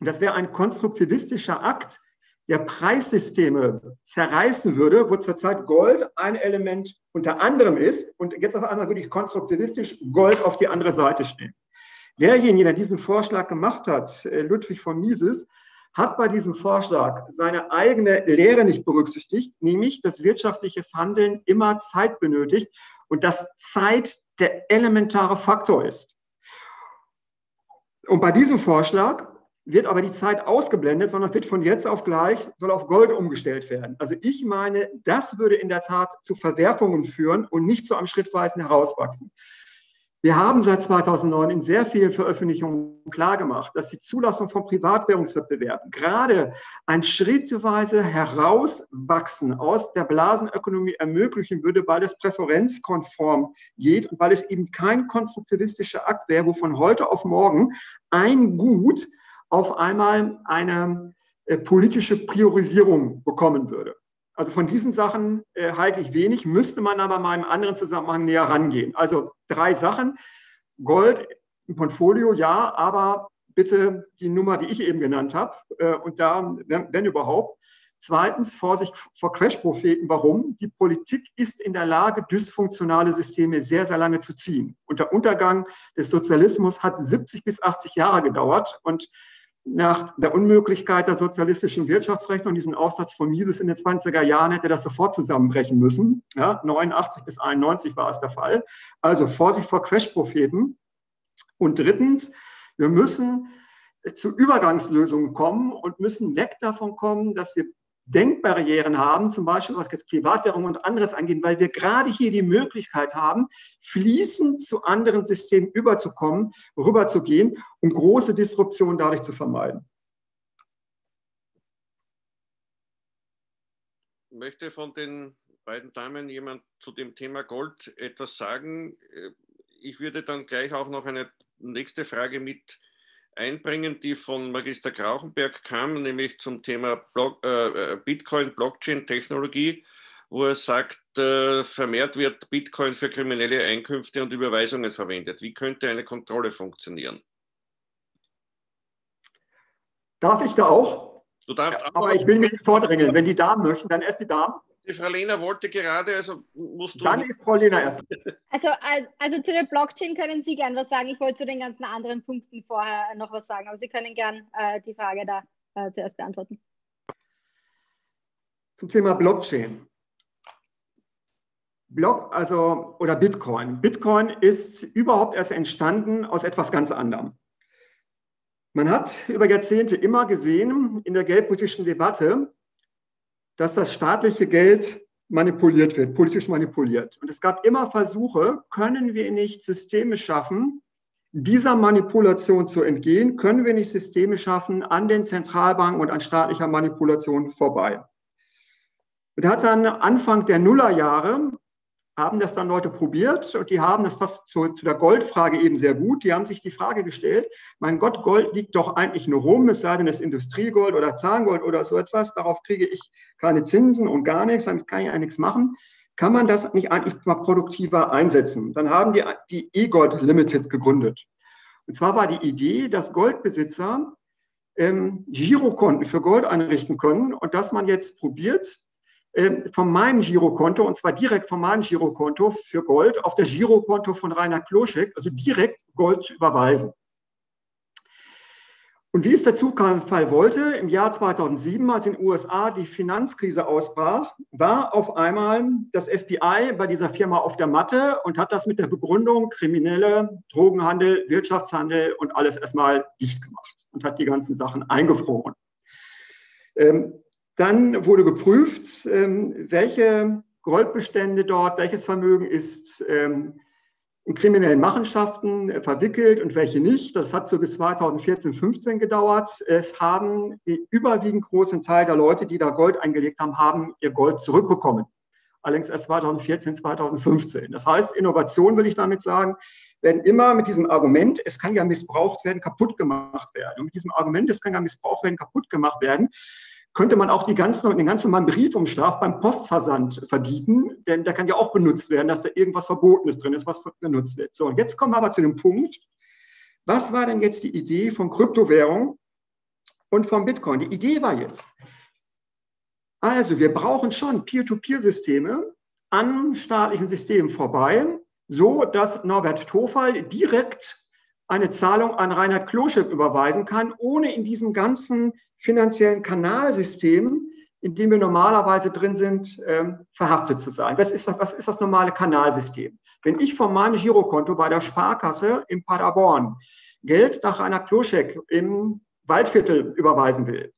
Und das wäre ein konstruktivistischer Akt, der Preissysteme zerreißen würde, wo zurzeit Gold ein Element unter anderem ist, und jetzt auf einmal würde ich konstruktivistisch Gold auf die andere Seite stellen. Derjenige, der diesen Vorschlag gemacht hat, Ludwig von Mises, hat bei diesem Vorschlag seine eigene Lehre nicht berücksichtigt, nämlich, dass wirtschaftliches Handeln immer Zeit benötigt und dass Zeit der elementare Faktor ist. Und bei diesem Vorschlag wird aber die Zeit ausgeblendet, sondern wird von jetzt auf gleich, soll auf Gold umgestellt werden. Also ich meine, das würde in der Tat zu Verwerfungen führen und nicht zu einem schrittweisen Herauswachsen. Wir haben seit zweitausendneun in sehr vielen Veröffentlichungen klargemacht, dass die Zulassung von Privatwährungswettbewerben gerade ein schrittweise Herauswachsen aus der Blasenökonomie ermöglichen würde, weil es präferenzkonform geht und weil es eben kein konstruktivistischer Akt wäre, wo von heute auf morgen ein Gut auf einmal eine äh, politische Priorisierung bekommen würde. Also von diesen Sachen äh, halte ich wenig, müsste man aber mal im anderen Zusammenhang näher rangehen. Also drei Sachen, Gold im Portfolio, ja, aber bitte die Nummer, die ich eben genannt habe, äh, und da, wenn, wenn überhaupt. Zweitens, Vorsicht vor Crash-Propheten. Warum? Die Politik ist in der Lage, dysfunktionale Systeme sehr, sehr lange zu ziehen. Und der Untergang des Sozialismus hat siebzig bis achtzig Jahre gedauert und nach der Unmöglichkeit der sozialistischen Wirtschaftsrechnung, diesen Aufsatz von Mises in den zwanziger Jahren, hätte das sofort zusammenbrechen müssen. Ja, neunundachtzig bis einundneunzig war es der Fall. Also Vorsicht vor Crash-Propheten. Und drittens, wir müssen zu Übergangslösungen kommen und müssen weg davon kommen, dass wir Denkbarrieren haben, zum Beispiel was jetzt Privatwährung und anderes angeht, weil wir gerade hier die Möglichkeit haben, fließend zu anderen Systemen überzukommen, rüberzugehen, um große Disruption dadurch zu vermeiden. Möchte von den beiden Damen jemand zu dem Thema Gold etwas sagen? Ich würde dann gleich auch noch eine nächste Frage mit einbringen, die von Magister Krauchenberg kam, nämlich zum Thema Block, äh, Bitcoin, Blockchain-Technologie, wo er sagt, äh, vermehrt wird Bitcoin für kriminelle Einkünfte und Überweisungen verwendet. Wie könnte eine Kontrolle funktionieren? Darf ich da auch? Du darfst ja, aber auch. Ich will mich nicht vordrängeln. Wenn die Damen möchten, dann erst die Damen. Die Frau Lehner wollte gerade, also musst du... Dann ist Frau Lehner erst. Also, also zu der Blockchain können Sie gern was sagen. Ich wollte zu den ganzen anderen Punkten vorher noch was sagen, aber Sie können gern äh, die Frage da äh, zuerst beantworten. Zum Thema Blockchain. Block, also, oder Bitcoin. Bitcoin ist überhaupt erst entstanden aus etwas ganz anderem. Man hat über Jahrzehnte immer gesehen, in der geldpolitischen Debatte, dass das staatliche Geld manipuliert wird, politisch manipuliert. Und es gab immer Versuche, können wir nicht Systeme schaffen, dieser Manipulation zu entgehen, können wir nicht Systeme schaffen an den Zentralbanken und an staatlicher Manipulation vorbei. Und hat dann Anfang der Nullerjahre, haben das dann Leute probiert und die haben, das passt zu, zu der Goldfrage eben sehr gut, die haben sich die Frage gestellt, mein Gott, Gold liegt doch eigentlich nur rum, es sei denn, es ist Industriegold oder Zahngold oder so etwas, darauf kriege ich keine Zinsen und gar nichts, damit kann ich eigentlich nichts machen. Kann man das nicht eigentlich mal produktiver einsetzen? Dann haben die die E-Gold Limited gegründet. Und zwar war die Idee, dass Goldbesitzer ähm, Girokonten für Gold einrichten können und dass man jetzt probiert, von meinem Girokonto, und zwar direkt von meinem Girokonto für Gold, auf das Girokonto von Reinhard Kloschek, also direkt Gold zu überweisen. Und wie es der Zufall wollte, im Jahr zweitausendsieben, als in den U S A die Finanzkrise ausbrach, war auf einmal das F B I bei dieser Firma auf der Matte und hat das mit der Begründung kriminelle, Drogenhandel, Wirtschaftshandel und alles erstmal dicht gemacht und hat die ganzen Sachen eingefroren. Ähm, Dann wurde geprüft, welche Goldbestände dort, welches Vermögen ist in kriminellen Machenschaften verwickelt und welche nicht. Das hat so bis zweitausendvierzehn, fünfzehn gedauert. Es haben den überwiegend großen Teil der Leute, die da Gold eingelegt haben, haben ihr Gold zurückbekommen. Allerdings erst zweitausendvierzehn, zweitausendfünfzehn. Das heißt, Innovation, will ich damit sagen, werden immer mit diesem Argument, es kann ja missbraucht werden, kaputt gemacht werden. Und mit diesem Argument, es kann ja missbraucht werden, kaputt gemacht werden, könnte man auch die ganzen, den ganzen Briefumschlag beim Postversand verbieten, denn der kann ja auch benutzt werden, dass da irgendwas Verbotenes drin ist, was benutzt wird. So, und jetzt kommen wir aber zu dem Punkt, was war denn jetzt die Idee von Kryptowährung und von Bitcoin? Die Idee war jetzt, also wir brauchen schon Peer-to-Peer-Systeme an staatlichen Systemen vorbei, so dass Norbert Tofall direkt eine Zahlung an Reinhard Kloschep überweisen kann, ohne in diesem ganzen finanziellen Kanalsystem, in dem wir normalerweise drin sind, ähm, verhaftet zu sein. Was ist das, was ist das normale Kanalsystem? Wenn ich von meinem Girokonto bei der Sparkasse in Paderborn Geld nach Reinhard Kloschek im Waldviertel überweisen will,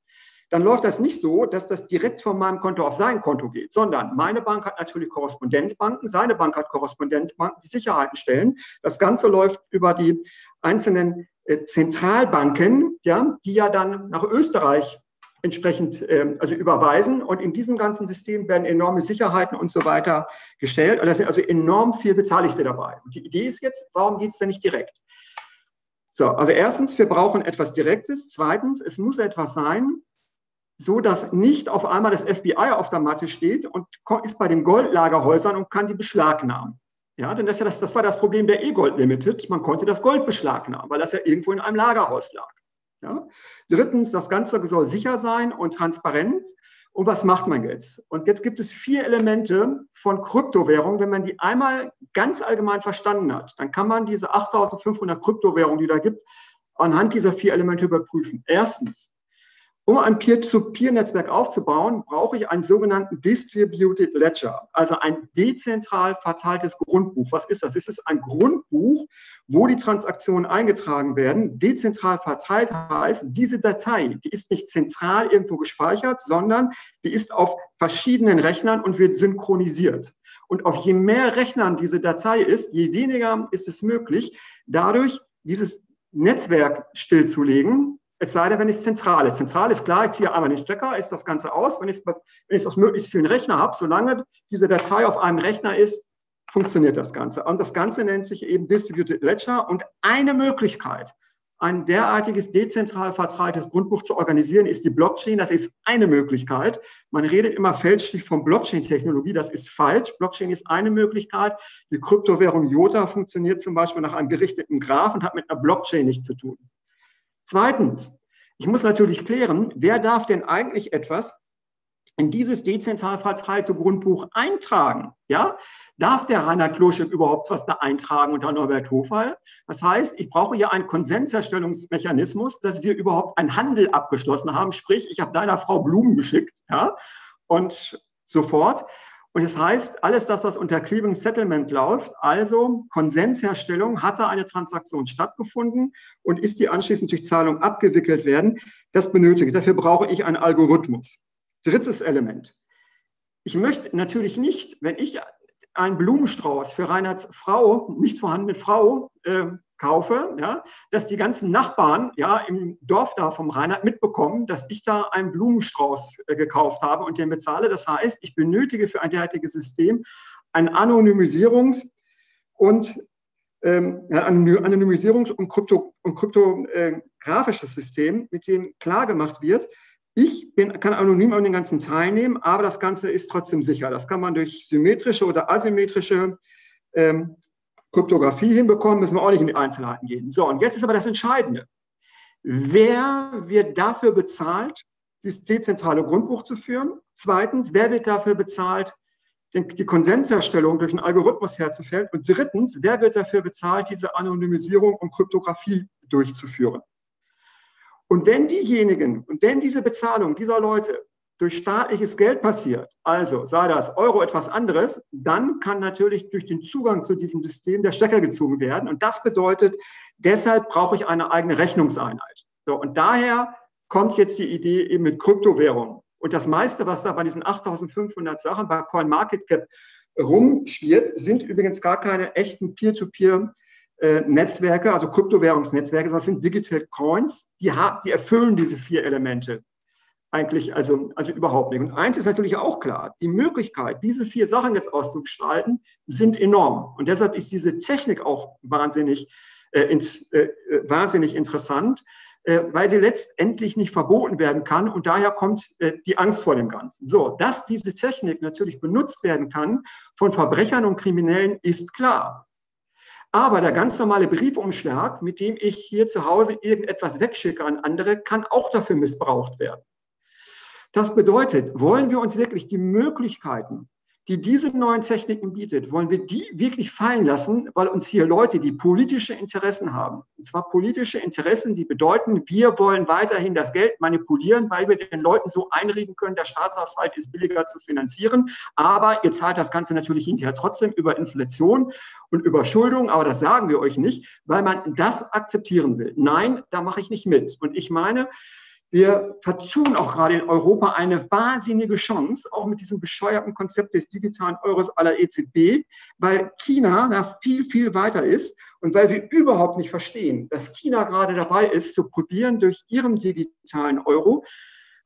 dann läuft das nicht so, dass das direkt von meinem Konto auf sein Konto geht, sondern meine Bank hat natürlich Korrespondenzbanken, seine Bank hat Korrespondenzbanken, die Sicherheiten stellen. Das Ganze läuft über die einzelnen äh, Zentralbanken, ja, die ja dann nach Österreich entsprechend äh, also überweisen. Und in diesem ganzen System werden enorme Sicherheiten und so weiter gestellt. Und da sind also enorm viel Beteiligte dabei. Und die Idee ist jetzt, warum geht es denn nicht direkt? So, also erstens, wir brauchen etwas Direktes. Zweitens, es muss etwas sein, so dass nicht auf einmal das F B I auf der Matte steht und ist bei den Goldlagerhäusern und kann die beschlagnahmen. Ja, denn das, ja das, das war das Problem der E-Gold Limited. Man konnte das Gold beschlagnahmen, weil das ja irgendwo in einem Lagerhaus lag. Ja? Drittens, das Ganze soll sicher sein und transparent. Und was macht man jetzt? Und jetzt gibt es vier Elemente von Kryptowährungen. Wenn man die einmal ganz allgemein verstanden hat, dann kann man diese achttausendfünfhundert Kryptowährungen, die da gibt, anhand dieser vier Elemente überprüfen. Erstens, um ein Peer-to-Peer-Netzwerk aufzubauen, brauche ich einen sogenannten Distributed Ledger, also ein dezentral verteiltes Grundbuch. Was ist das? Es ist ein Grundbuch, wo die Transaktionen eingetragen werden. Dezentral verteilt heißt, diese Datei, die ist nicht zentral irgendwo gespeichert, sondern die ist auf verschiedenen Rechnern und wird synchronisiert. Und auf je mehr Rechnern diese Datei ist, je weniger ist es möglich, dadurch dieses Netzwerk stillzulegen. Es sei denn, wenn es zentral ist. Zentral ist klar, ich ziehe einmal den Stecker, ist das Ganze aus. Wenn ich es wenn ich es auf möglichst vielen Rechner habe, solange diese Datei auf einem Rechner ist, funktioniert das Ganze. Und das Ganze nennt sich eben Distributed Ledger. Und eine Möglichkeit, ein derartiges dezentral verteiltes Grundbuch zu organisieren, ist die Blockchain. Das ist eine Möglichkeit. Man redet immer fälschlich von Blockchain-Technologie. Das ist falsch. Blockchain ist eine Möglichkeit. Die Kryptowährung Iota funktioniert zum Beispiel nach einem gerichteten Graph und hat mit einer Blockchain nichts zu tun. Zweitens, ich muss natürlich klären, wer darf denn eigentlich etwas in dieses dezentral verteilte Grundbuch eintragen? Ja? Darf der Reinhard Kloschek überhaupt was da eintragen unter Norbert Tofall? Das heißt, ich brauche hier einen Konsensherstellungsmechanismus, dass wir überhaupt einen Handel abgeschlossen haben, sprich, ich habe deiner Frau Blumen geschickt, ja? Und so fort. Und das heißt, alles das, was unter Clearing Settlement läuft, also Konsensherstellung, hatte eine Transaktion stattgefunden und ist die anschließend durch Zahlung abgewickelt werden, das benötige ich. Dafür brauche ich einen Algorithmus. Drittes Element. Ich möchte natürlich nicht, wenn ich einen Blumenstrauß für Reinhards Frau, nicht vorhandene Frau, äh, kaufe, ja, dass die ganzen Nachbarn ja im Dorf da vom Reinhard mitbekommen, dass ich da einen Blumenstrauß äh, gekauft habe und den bezahle. Das heißt, ich benötige für ein derartiges System ein Anonymisierungs- und ähm, Anonymisierungs- und Krypto- und kryptografisches System, mit dem klar gemacht wird, ich bin, kann anonym an den ganzen teilnehmen, aber das Ganze ist trotzdem sicher. Das kann man durch symmetrische oder asymmetrische ähm, Kryptographie hinbekommen, müssen wir auch nicht in die Einzelheiten gehen. So, und jetzt ist aber das Entscheidende. Wer wird dafür bezahlt, das dezentrale Grundbuch zu führen? Zweitens, wer wird dafür bezahlt, die Konsensherstellung durch einen Algorithmus herzustellen? Und drittens, wer wird dafür bezahlt, diese Anonymisierung und Kryptographie durchzuführen? Und wenn diejenigen, und wenn diese Bezahlung dieser Leute durch staatliches Geld passiert, also sei das Euro etwas anderes, dann kann natürlich durch den Zugang zu diesem System der Stecker gezogen werden. Und das bedeutet, deshalb brauche ich eine eigene Rechnungseinheit. So, und daher kommt jetzt die Idee eben mit Kryptowährungen. Und das meiste, was da bei diesen achttausendfünfhundert Sachen bei CoinMarketCap rumschwirrt, sind übrigens gar keine echten Peer-to-Peer Netzwerke, also Kryptowährungsnetzwerke. Das sind Digital Coins, die, die erfüllen diese vier Elemente. Eigentlich also, also überhaupt nicht. Und eins ist natürlich auch klar, die Möglichkeit, diese vier Sachen jetzt auszugestalten, sind enorm. Und deshalb ist diese Technik auch wahnsinnig, äh, ins, äh, wahnsinnig interessant, äh, weil sie letztendlich nicht verboten werden kann. Und daher kommt äh, die Angst vor dem Ganzen. So, dass diese Technik natürlich benutzt werden kann von Verbrechern und Kriminellen, ist klar. Aber der ganz normale Briefumschlag, mit dem ich hier zu Hause irgendetwas wegschicke an andere, kann auch dafür missbraucht werden. Das bedeutet, wollen wir uns wirklich die Möglichkeiten die diese neuen Techniken bietet, wollen wir die wirklich fallen lassen, weil uns hier Leute, die politische Interessen haben, und zwar politische Interessen, die bedeuten, wir wollen weiterhin das Geld manipulieren, weil wir den Leuten so einreden können, der Staatshaushalt ist billiger zu finanzieren, aber ihr zahlt das Ganze natürlich hinterher trotzdem über Inflation und Überschuldung, aber das sagen wir euch nicht, weil man das akzeptieren will. Nein, da mache ich nicht mit. Und ich meine, wir vertun auch gerade in Europa eine wahnsinnige Chance, auch mit diesem bescheuerten Konzept des digitalen Euros à la E Z B, weil China da viel, viel weiter ist und weil wir überhaupt nicht verstehen, dass China gerade dabei ist, zu probieren, durch ihren digitalen Euro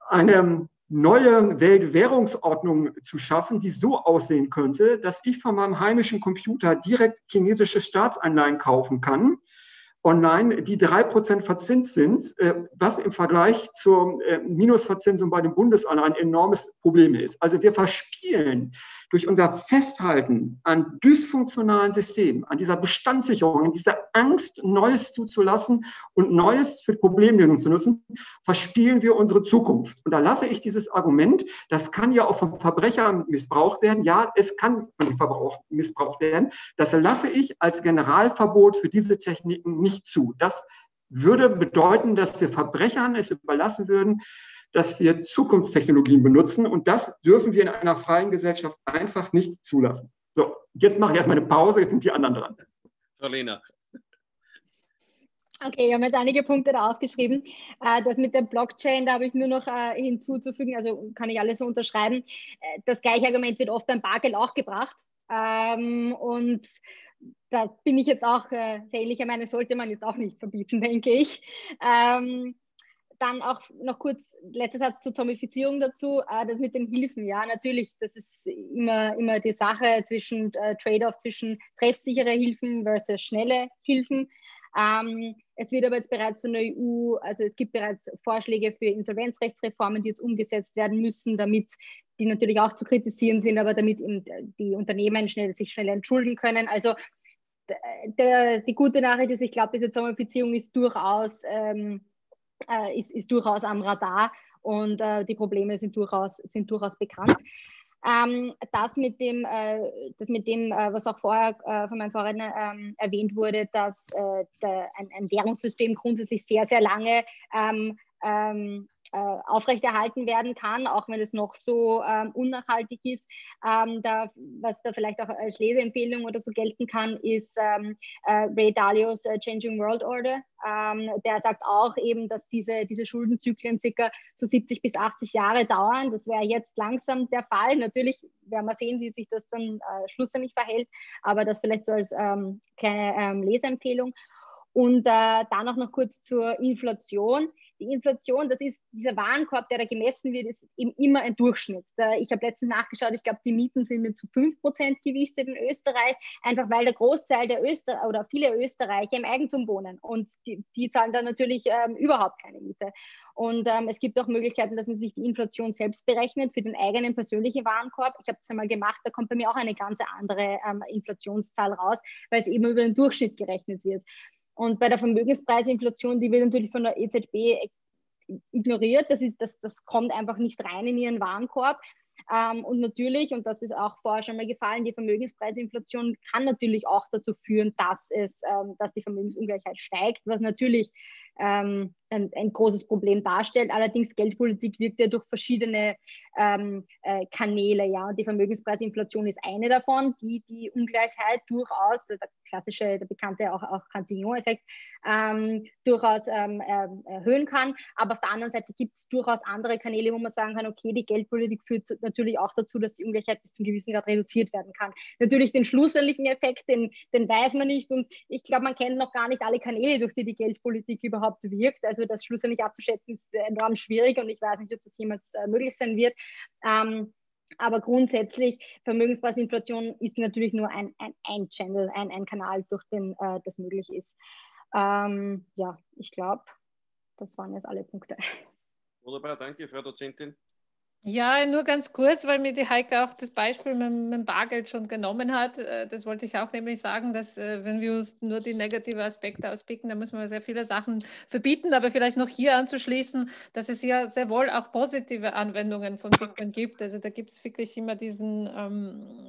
eine neue Weltwährungsordnung zu schaffen, die so aussehen könnte, dass ich von meinem heimischen Computer direkt chinesische Staatsanleihen kaufen kann, online, die drei Prozent verzinst sind, was im Vergleich zur Minusverzinsung bei den Bundesanleihen ein enormes Problem ist. Also wir verspielen durch unser Festhalten an dysfunktionalen Systemen, an dieser Bestandssicherung, an dieser Angst, Neues zuzulassen und Neues für Problemlösung zu nutzen, verspielen wir unsere Zukunft. Und da lasse ich dieses Argument, das kann ja auch vom Verbrecher missbraucht werden, ja, es kann von dem Verbrauch missbraucht werden, das lasse ich als Generalverbot für diese Techniken nicht zu. Das würde bedeuten, dass wir Verbrechern es überlassen würden, dass wir Zukunftstechnologien benutzen, und das dürfen wir in einer freien Gesellschaft einfach nicht zulassen. So, jetzt mache ich erstmal eine Pause, jetzt sind die anderen dran. Frau Lehner. Okay, ich habe jetzt einige Punkte da aufgeschrieben. Das mit der Blockchain, da habe ich nur noch hinzuzufügen, also kann ich alles so unterschreiben. Das gleiche Argument wird oft beim Bargeld auch gebracht, und da bin ich jetzt auch sehr ähnlicher Meinung, sollte man jetzt auch nicht verbieten, denke ich. Dann auch noch kurz, letzter Satz zur Zombifizierung dazu, das mit den Hilfen. Ja, natürlich, das ist immer, immer die Sache zwischen äh, Trade-off, zwischen treffsichere Hilfen versus schnelle Hilfen. Ähm, es wird aber jetzt bereits von der E U, also es gibt bereits Vorschläge für Insolvenzrechtsreformen, die jetzt umgesetzt werden müssen, damit die natürlich auch zu kritisieren sind, aber damit die Unternehmen schnell, sich schneller entschulden können. Also der, die gute Nachricht ist, ich glaube, diese Zombifizierung ist durchaus... Ähm, Ist, ist durchaus am Radar, und äh, die Probleme sind durchaus, sind durchaus bekannt. Ähm, das mit dem, äh, das mit dem äh, was auch vorher äh, von meinem Vorredner ähm, erwähnt wurde, dass äh, der, ein, ein Währungssystem grundsätzlich sehr, sehr lange ähm, ähm, aufrechterhalten werden kann, auch wenn es noch so ähm, unnachhaltig ist. Ähm, da, was da vielleicht auch als Leseempfehlung oder so gelten kann, ist ähm, äh, Ray Dalios äh, Changing World Order. Ähm, der sagt auch eben, dass diese, diese Schuldenzyklen circa so siebzig bis achtzig Jahre dauern. Das wäre jetzt langsam der Fall. Natürlich werden wir sehen, wie sich das dann äh, schlussendlich verhält, aber das vielleicht so als ähm, kleine ähm, Leseempfehlung. Und äh, dann auch noch kurz zur Inflation. Die Inflation, das ist dieser Warenkorb, der da gemessen wird, ist eben immer ein Durchschnitt. Ich habe letztens nachgeschaut, ich glaube, die Mieten sind mit zu fünf Prozent gewichtet in Österreich, einfach weil der Großteil der Österreicher oder viele Österreicher im Eigentum wohnen, und die, die zahlen dann natürlich ähm, überhaupt keine Miete. Und ähm, es gibt auch Möglichkeiten, dass man sich die Inflation selbst berechnet für den eigenen persönlichen Warenkorb. Ich habe das einmal gemacht, da kommt bei mir auch eine ganz andere ähm, Inflationszahl raus, weil es eben über den Durchschnitt gerechnet wird. Und bei der Vermögenspreisinflation, die wird natürlich von der E Z B ignoriert. Das, ist, das, das kommt einfach nicht rein in ihren Warenkorb. Ähm, und natürlich, und das ist auch vorher schon mal gefallen, die Vermögenspreisinflation kann natürlich auch dazu führen, dass, es, ähm, dass die Vermögensungleichheit steigt, was natürlich ähm, ein, ein großes Problem darstellt. Allerdings, Geldpolitik wirkt ja durch verschiedene ähm, äh, Kanäle. Ja? Und die Vermögenspreisinflation ist eine davon, die die Ungleichheit durchaus, der klassische, der bekannte auch, auch Cantillon-Effekt, ähm, durchaus ähm, äh, erhöhen kann. Aber auf der anderen Seite gibt es durchaus andere Kanäle, wo man sagen kann, okay, die Geldpolitik führt zu, natürlich auch dazu, dass die Ungleichheit bis zum gewissen Grad reduziert werden kann. Natürlich den schlussendlichen Effekt, den, den weiß man nicht, und ich glaube, man kennt noch gar nicht alle Kanäle, durch die die Geldpolitik überhaupt wirkt. Also das schlussendlich abzuschätzen ist enorm schwierig, und ich weiß nicht, ob das jemals äh, möglich sein wird. Ähm, aber grundsätzlich, Vermögenspreisinflation ist natürlich nur ein, ein, ein Channel, ein, ein Kanal, durch den äh, das möglich ist. Ähm, ja, ich glaube, das waren jetzt alle Punkte. Wunderbar, danke, Frau Dozentin. Ja, nur ganz kurz, weil mir die Heike auch das Beispiel mit, mit dem Bargeld schon genommen hat. Das wollte ich auch nämlich sagen, dass wenn wir uns nur die negativen Aspekte auspicken, dann müssen wir sehr viele Sachen verbieten. Aber vielleicht noch hier anzuschließen, dass es ja sehr wohl auch positive Anwendungen von Bitcoin gibt. Also da gibt es wirklich immer diesen,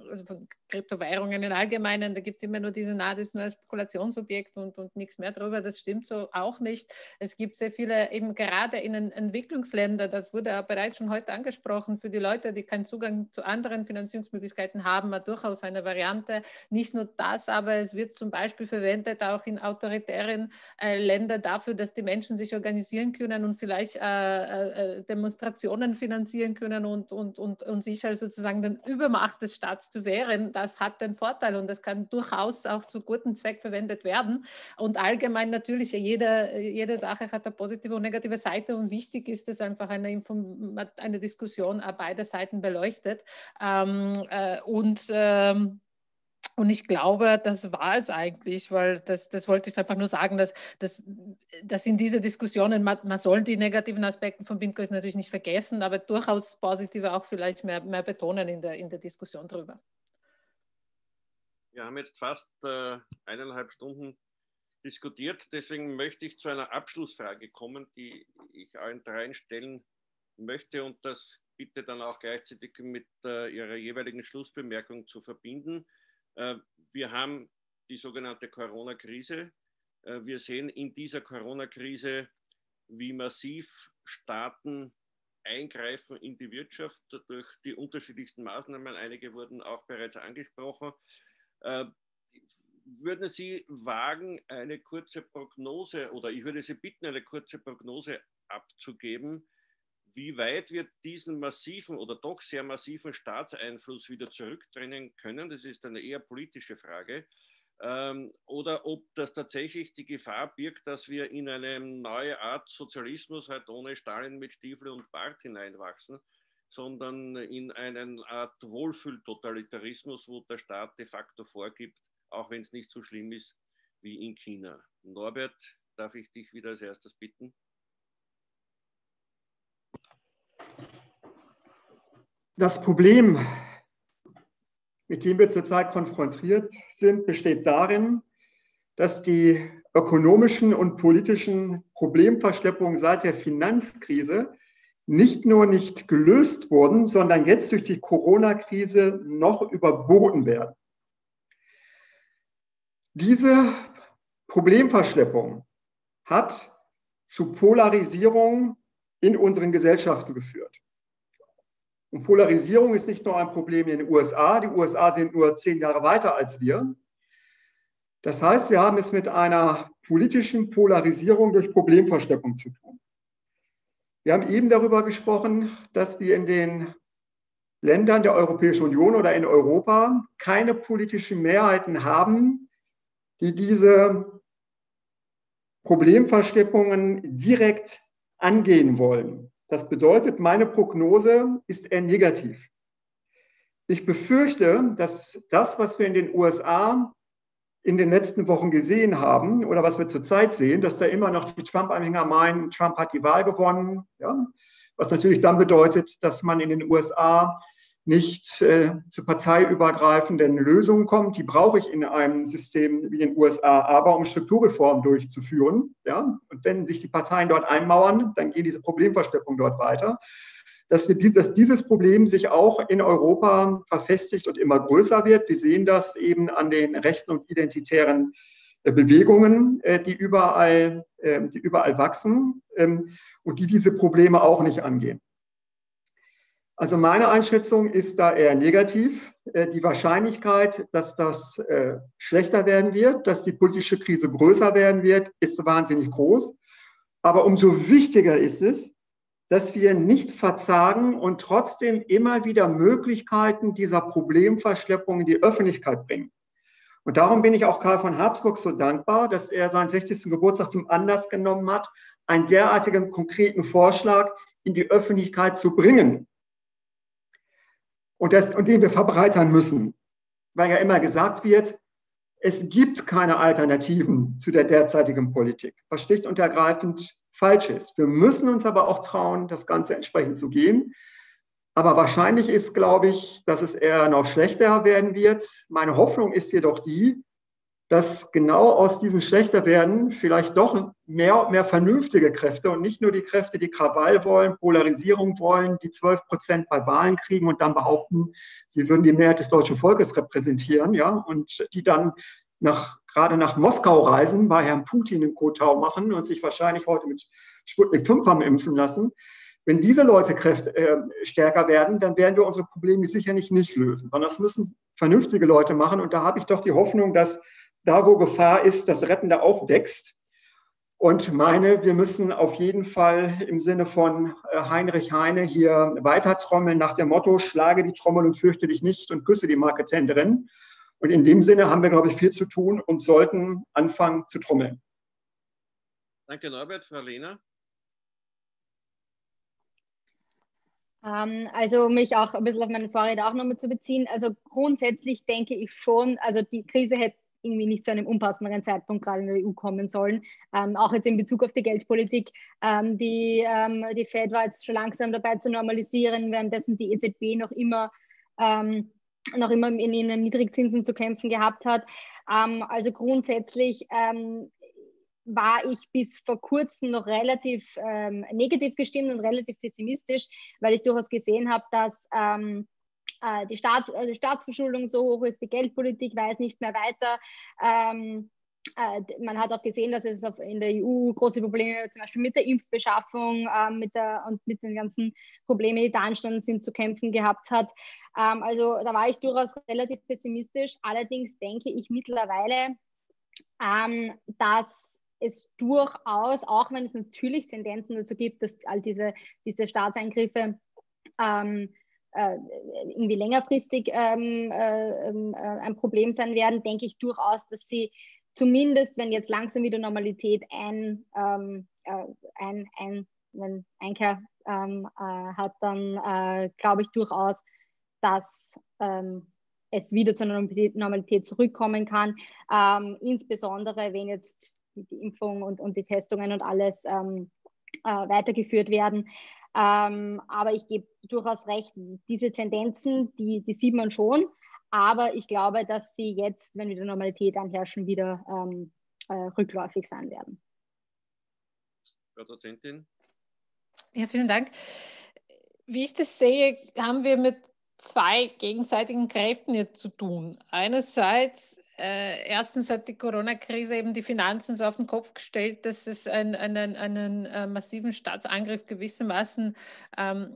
also von Kryptowährungen im Allgemeinen, da gibt es immer nur diese, na, das ist nur ein Spekulationsobjekt und, und nichts mehr drüber. Das stimmt so auch nicht. Es gibt sehr viele, eben gerade in den Entwicklungsländern, das wurde ja bereits schon heute angesprochen, für die Leute, die keinen Zugang zu anderen Finanzierungsmöglichkeiten haben, war durchaus eine Variante. Nicht nur das, aber es wird zum Beispiel verwendet auch in autoritären äh, Ländern dafür, dass die Menschen sich organisieren können und vielleicht äh, äh, Demonstrationen finanzieren können und, und, und, und sich halt sozusagen den Übermacht des Staates zu wehren. Das hat den Vorteil und das kann durchaus auch zu gutem Zweck verwendet werden. Und allgemein natürlich, jede, jede Sache hat eine positive und negative Seite und wichtig ist es einfach eine, Inform eine Diskussion an beider Seiten beleuchtet ähm, äh, und ähm Und ich glaube, das war es eigentlich, weil das, das wollte ich einfach nur sagen, dass, dass, dass in diese Diskussionen, man, man soll die negativen Aspekte von Bitcoin natürlich nicht vergessen, aber durchaus positive auch vielleicht mehr, mehr betonen in der, in der Diskussion drüber. Wir haben jetzt fast äh, eineinhalb Stunden diskutiert, deswegen möchte ich zu einer Abschlussfrage kommen, die ich allen dreien stellen möchte und das bitte dann auch gleichzeitig mit äh, Ihrer jeweiligen Schlussbemerkung zu verbinden. Äh, wir haben die sogenannte Corona-Krise. Äh, wir sehen in dieser Corona-Krise, wie massiv Staaten eingreifen in die Wirtschaft durch die unterschiedlichsten Maßnahmen. Einige wurden auch bereits angesprochen. Äh, würden Sie wagen, eine kurze Prognose, oder ich würde Sie bitten, eine kurze Prognose abzugeben, wie weit wir diesen massiven oder doch sehr massiven Staatseinfluss wieder zurückdrängen können? Das ist eine eher politische Frage. Ähm, oder ob das tatsächlich die Gefahr birgt, dass wir in eine neue Art Sozialismus halt ohne Stalin mit Stiefel und Bart hineinwachsen, sondern in eine Art Wohlfühltotalitarismus, wo der Staat de facto vorgibt, auch wenn es nicht so schlimm ist wie in China. Norbert, darf ich dich wieder als erstes bitten? Das Problem, mit dem wir zurzeit konfrontiert sind, besteht darin, dass die ökonomischen und politischen Problemverschleppungen seit der Finanzkrise nicht nur nicht gelöst wurden, sondern jetzt durch die Corona-Krise noch überboten werden. Diese Problemverschleppung hat zu Polarisierung in unseren Gesellschaften geführt. Und Polarisierung ist nicht nur ein Problem in den U S A. Die U S A sind nur zehn Jahre weiter als wir. Das heißt, wir haben es mit einer politischen Polarisierung durch Problemverschleppung zu tun. Wir haben eben darüber gesprochen, dass wir in den Ländern der Europäischen Union oder in Europa keine politischen Mehrheiten haben, die diese Problemverschleppungen direkt angehen wollen. Das bedeutet, meine Prognose ist eher negativ. Ich befürchte, dass das, was wir in den U S A in den letzten Wochen gesehen haben oder was wir zurzeit sehen, dass da immer noch die Trump-Anhänger meinen, Trump hat die Wahl gewonnen, ja? Was natürlich dann bedeutet, dass man in den U S A nicht äh, zu parteiübergreifenden Lösungen kommt. Die brauche ich in einem System wie den U S A, aber um Strukturreformen durchzuführen. Ja? Und wenn sich die Parteien dort einmauern, dann geht diese Problemverschleppung dort weiter. Dass, wir die, dass dieses Problem sich auch in Europa verfestigt und immer größer wird. Wir sehen das eben an den rechten und identitären äh, Bewegungen, äh, die, überall, äh, die überall wachsen ähm, und die diese Probleme auch nicht angehen. Also meine Einschätzung ist da eher negativ. Die Wahrscheinlichkeit, dass das schlechter werden wird, dass die politische Krise größer werden wird, ist wahnsinnig groß. Aber umso wichtiger ist es, dass wir nicht verzagen und trotzdem immer wieder Möglichkeiten dieser Problemverschleppung in die Öffentlichkeit bringen. Und darum bin ich auch Karl von Habsburg so dankbar, dass er seinen sechzigsten Geburtstag zum Anlass genommen hat, einen derartigen konkreten Vorschlag in die Öffentlichkeit zu bringen. Und, das, und den wir verbreitern müssen, weil ja immer gesagt wird, es gibt keine Alternativen zu der derzeitigen Politik, was schlicht und ergreifend falsch ist. Wir müssen uns aber auch trauen, das Ganze entsprechend zu gehen. Aber wahrscheinlich ist, glaube ich, dass es eher noch schlechter werden wird. Meine Hoffnung ist jedoch die, dass genau aus diesem Schlechterwerden vielleicht doch mehr und mehr vernünftige Kräfte und nicht nur die Kräfte, die Krawall wollen, Polarisierung wollen, die zwölf Prozent bei Wahlen kriegen und dann behaupten, sie würden die Mehrheit des deutschen Volkes repräsentieren, ja, und die dann nach, gerade nach Moskau reisen, bei Herrn Putin in Kotau machen und sich wahrscheinlich heute mit Sputnik fünf haben impfen lassen. Wenn diese Leute Kräfte, äh, stärker werden, dann werden wir unsere Probleme sicher nicht, nicht lösen, sondern das müssen vernünftige Leute machen. Und da habe ich doch die Hoffnung, dass da, wo Gefahr ist, das Rettende auch wächst. Und meine, wir müssen auf jeden Fall im Sinne von Heinrich Heine hier weitertrommeln nach dem Motto, schlage die Trommel und fürchte dich nicht und küsse die Marketenderin. Und in dem Sinne haben wir, glaube ich, viel zu tun und sollten anfangen zu trommeln. Danke, Norbert. Frau Lehner? Also mich auch ein bisschen auf meine Vorrede auch nochmal zu beziehen. Also grundsätzlich denke ich schon, also die Krise hätte irgendwie nicht zu einem unpassenderen Zeitpunkt gerade in der E U kommen sollen. Ähm, auch jetzt in Bezug auf die Geldpolitik. Ähm, die, ähm, die Fed war jetzt schon langsam dabei zu normalisieren, währenddessen die E Z B noch immer, ähm, noch immer in, in den Niedrigzinsen zu kämpfen gehabt hat. Ähm, also grundsätzlich ähm, war ich bis vor kurzem noch relativ ähm, negativ gestimmt und relativ pessimistisch, weil ich durchaus gesehen habe, dass ähm, Die, Staats, also die Staatsverschuldung so hoch ist, die Geldpolitik weiß nicht mehr weiter. Ähm, äh, man hat auch gesehen, dass es auf, in der E U große Probleme zum Beispiel mit der Impfbeschaffung ähm, mit der, und mit den ganzen Problemen, die da entstanden sind, zu kämpfen gehabt hat. Ähm, also da war ich durchaus relativ pessimistisch. Allerdings denke ich mittlerweile, ähm, dass es durchaus, auch wenn es natürlich Tendenzen dazu gibt, dass all diese, diese Staatseingriffe ähm, irgendwie längerfristig ähm, äh, äh, ein Problem sein werden, denke ich durchaus, dass sie zumindest, wenn jetzt langsam wieder Normalität ein, ähm, äh, ein, ein, wenn Einkehr ähm, äh, hat, dann äh, glaube ich durchaus, dass ähm, es wieder zur Normalität zurückkommen kann, ähm, insbesondere wenn jetzt die Impfung und, und die Testungen und alles ähm, äh, weitergeführt werden. Ähm, aber ich gebe durchaus recht, diese Tendenzen, die, die sieht man schon, aber ich glaube, dass sie jetzt, wenn wieder Normalität anherrschen, wieder ähm, äh, rückläufig sein werden. Frau Dozentin. Ja, vielen Dank. Wie ich das sehe, haben wir mit zwei gegenseitigen Kräften jetzt zu tun. Einerseits, äh, erstens hat die Corona-Krise eben die Finanzen so auf den Kopf gestellt, dass es ein, einen, einen äh, massiven Staatsangriff gewissermaßen ähm,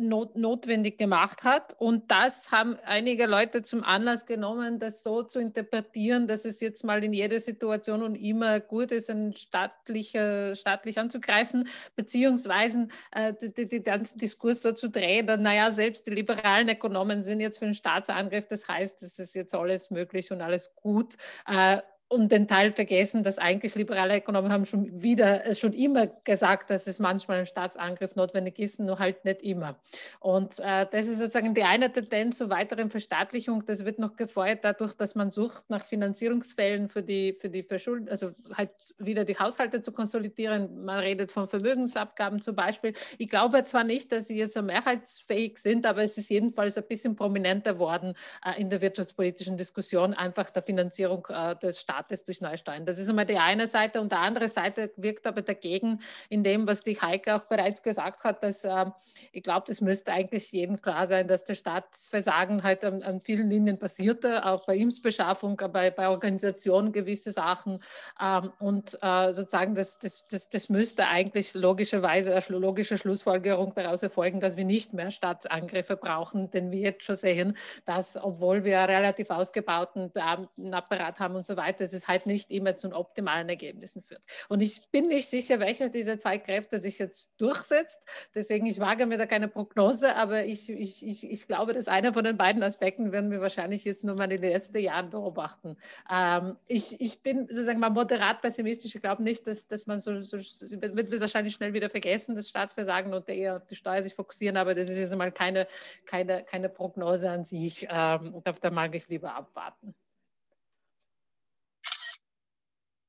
not, notwendig gemacht hat. Und das haben einige Leute zum Anlass genommen, das so zu interpretieren, dass es jetzt mal in jeder Situation und immer gut ist, einen staatlich, äh, staatlich anzugreifen, beziehungsweise äh, den ganzen Diskurs so zu drehen, dass, naja, selbst die liberalen Ökonomen sind jetzt für einen Staatsangriff, das heißt, es ist jetzt alles möglich und alles gut, äh, und den Teil vergessen, dass eigentlich liberale Ökonomen haben schon wieder, äh, schon immer gesagt, dass es manchmal ein Staatsangriff notwendig ist, nur halt nicht immer. Und äh, das ist sozusagen die eine Tendenz zur weiteren Verstaatlichung. Das wird noch gefeuert dadurch, dass man sucht nach Finanzierungsfällen für die, für die Verschuldung, also halt wieder die Haushalte zu konsolidieren. Man redet von Vermögensabgaben zum Beispiel. Ich glaube zwar nicht, dass sie jetzt so mehrheitsfähig sind, aber es ist jedenfalls ein bisschen prominenter worden äh, in der wirtschaftspolitischen Diskussion, einfach der Finanzierung äh, des Staates durch Neusteuern. Das ist einmal die eine Seite, und die andere Seite wirkt aber dagegen in dem, was die Heike auch bereits gesagt hat, dass äh, ich glaube, das müsste eigentlich jedem klar sein, dass der Staatsversagen halt an, an vielen Linien passierte, auch bei Impfbeschaffung, bei, bei Organisationen gewisse Sachen, ähm, und äh, sozusagen das, das, das, das müsste eigentlich logischerweise eine logische Schlussfolgerung daraus erfolgen, dass wir nicht mehr Staatsangriffe brauchen, denn wir jetzt schon sehen, dass, obwohl wir einen relativ ausgebauten Beamtenapparat haben und so weiter, dass es halt nicht immer zu optimalen Ergebnissen führt. Und ich bin nicht sicher, welcher dieser zwei Kräfte sich jetzt durchsetzt. Deswegen, ich wage mir da keine Prognose, aber ich, ich, ich, ich glaube, dass einer von den beiden Aspekten werden wir wahrscheinlich jetzt nur mal in den letzten Jahren beobachten. Ähm, ich, ich bin sozusagen mal moderat pessimistisch. Ich glaube nicht, dass, dass man so, so, wird wir wahrscheinlich schnell wieder vergessen, das Staatsversagen, und eher auf die Steuer sich fokussieren, aber das ist jetzt mal keine, keine, keine Prognose an sich. Ähm, da mag ich lieber abwarten.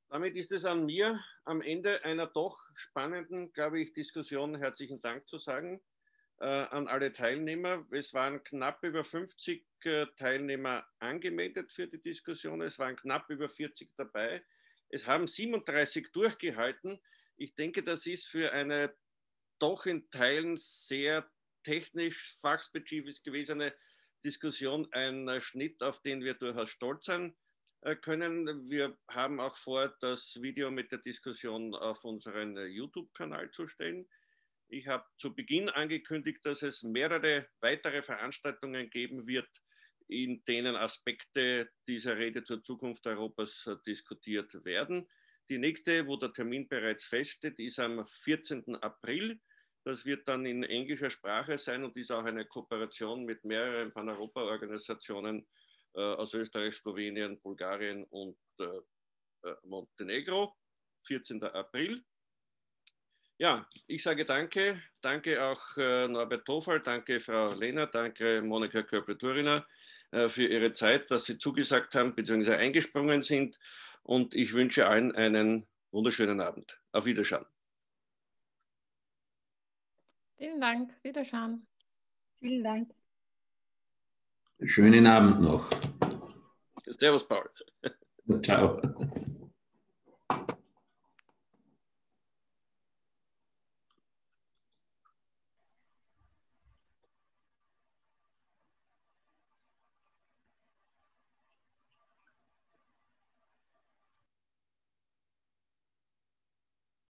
Damit ist es an mir, am Ende einer doch spannenden, glaube ich, Diskussion herzlichen Dank zu sagen. äh, an alle Teilnehmer. Es waren knapp über fünfzig äh, Teilnehmer angemeldet für die Diskussion. Es waren knapp über vierzig dabei. Es haben siebenunddreißig durchgehalten. Ich denke, das ist für eine doch in Teilen sehr technisch, fachspezifisch gewesene Diskussion ein Schnitt, auf den wir durchaus stolz sein können. Wir haben auch vor, das Video mit der Diskussion auf unseren YouTube-Kanal zu stellen. Ich habe zu Beginn angekündigt, dass es mehrere weitere Veranstaltungen geben wird, in denen Aspekte dieser Rede zur Zukunft Europas diskutiert werden. Die nächste, wo der Termin bereits feststeht, ist am vierzehnten April. Das wird dann in englischer Sprache sein und ist auch eine Kooperation mit mehreren Pan-Europa-Organisationen äh, aus Österreich, Slowenien, Bulgarien und äh, Montenegro. vierzehnten April. Ja, ich sage danke. Danke auch äh, Norbert Tofall, danke Frau Lehner, danke Monika Köppl-Turyna äh, für ihre Zeit, dass Sie zugesagt haben bzw. eingesprungen sind. Und ich wünsche allen einen wunderschönen Abend. Auf Wiedersehen. Vielen Dank. Wiederschauen. Vielen Dank. Schönen Abend noch. Servus, Paul. Ciao.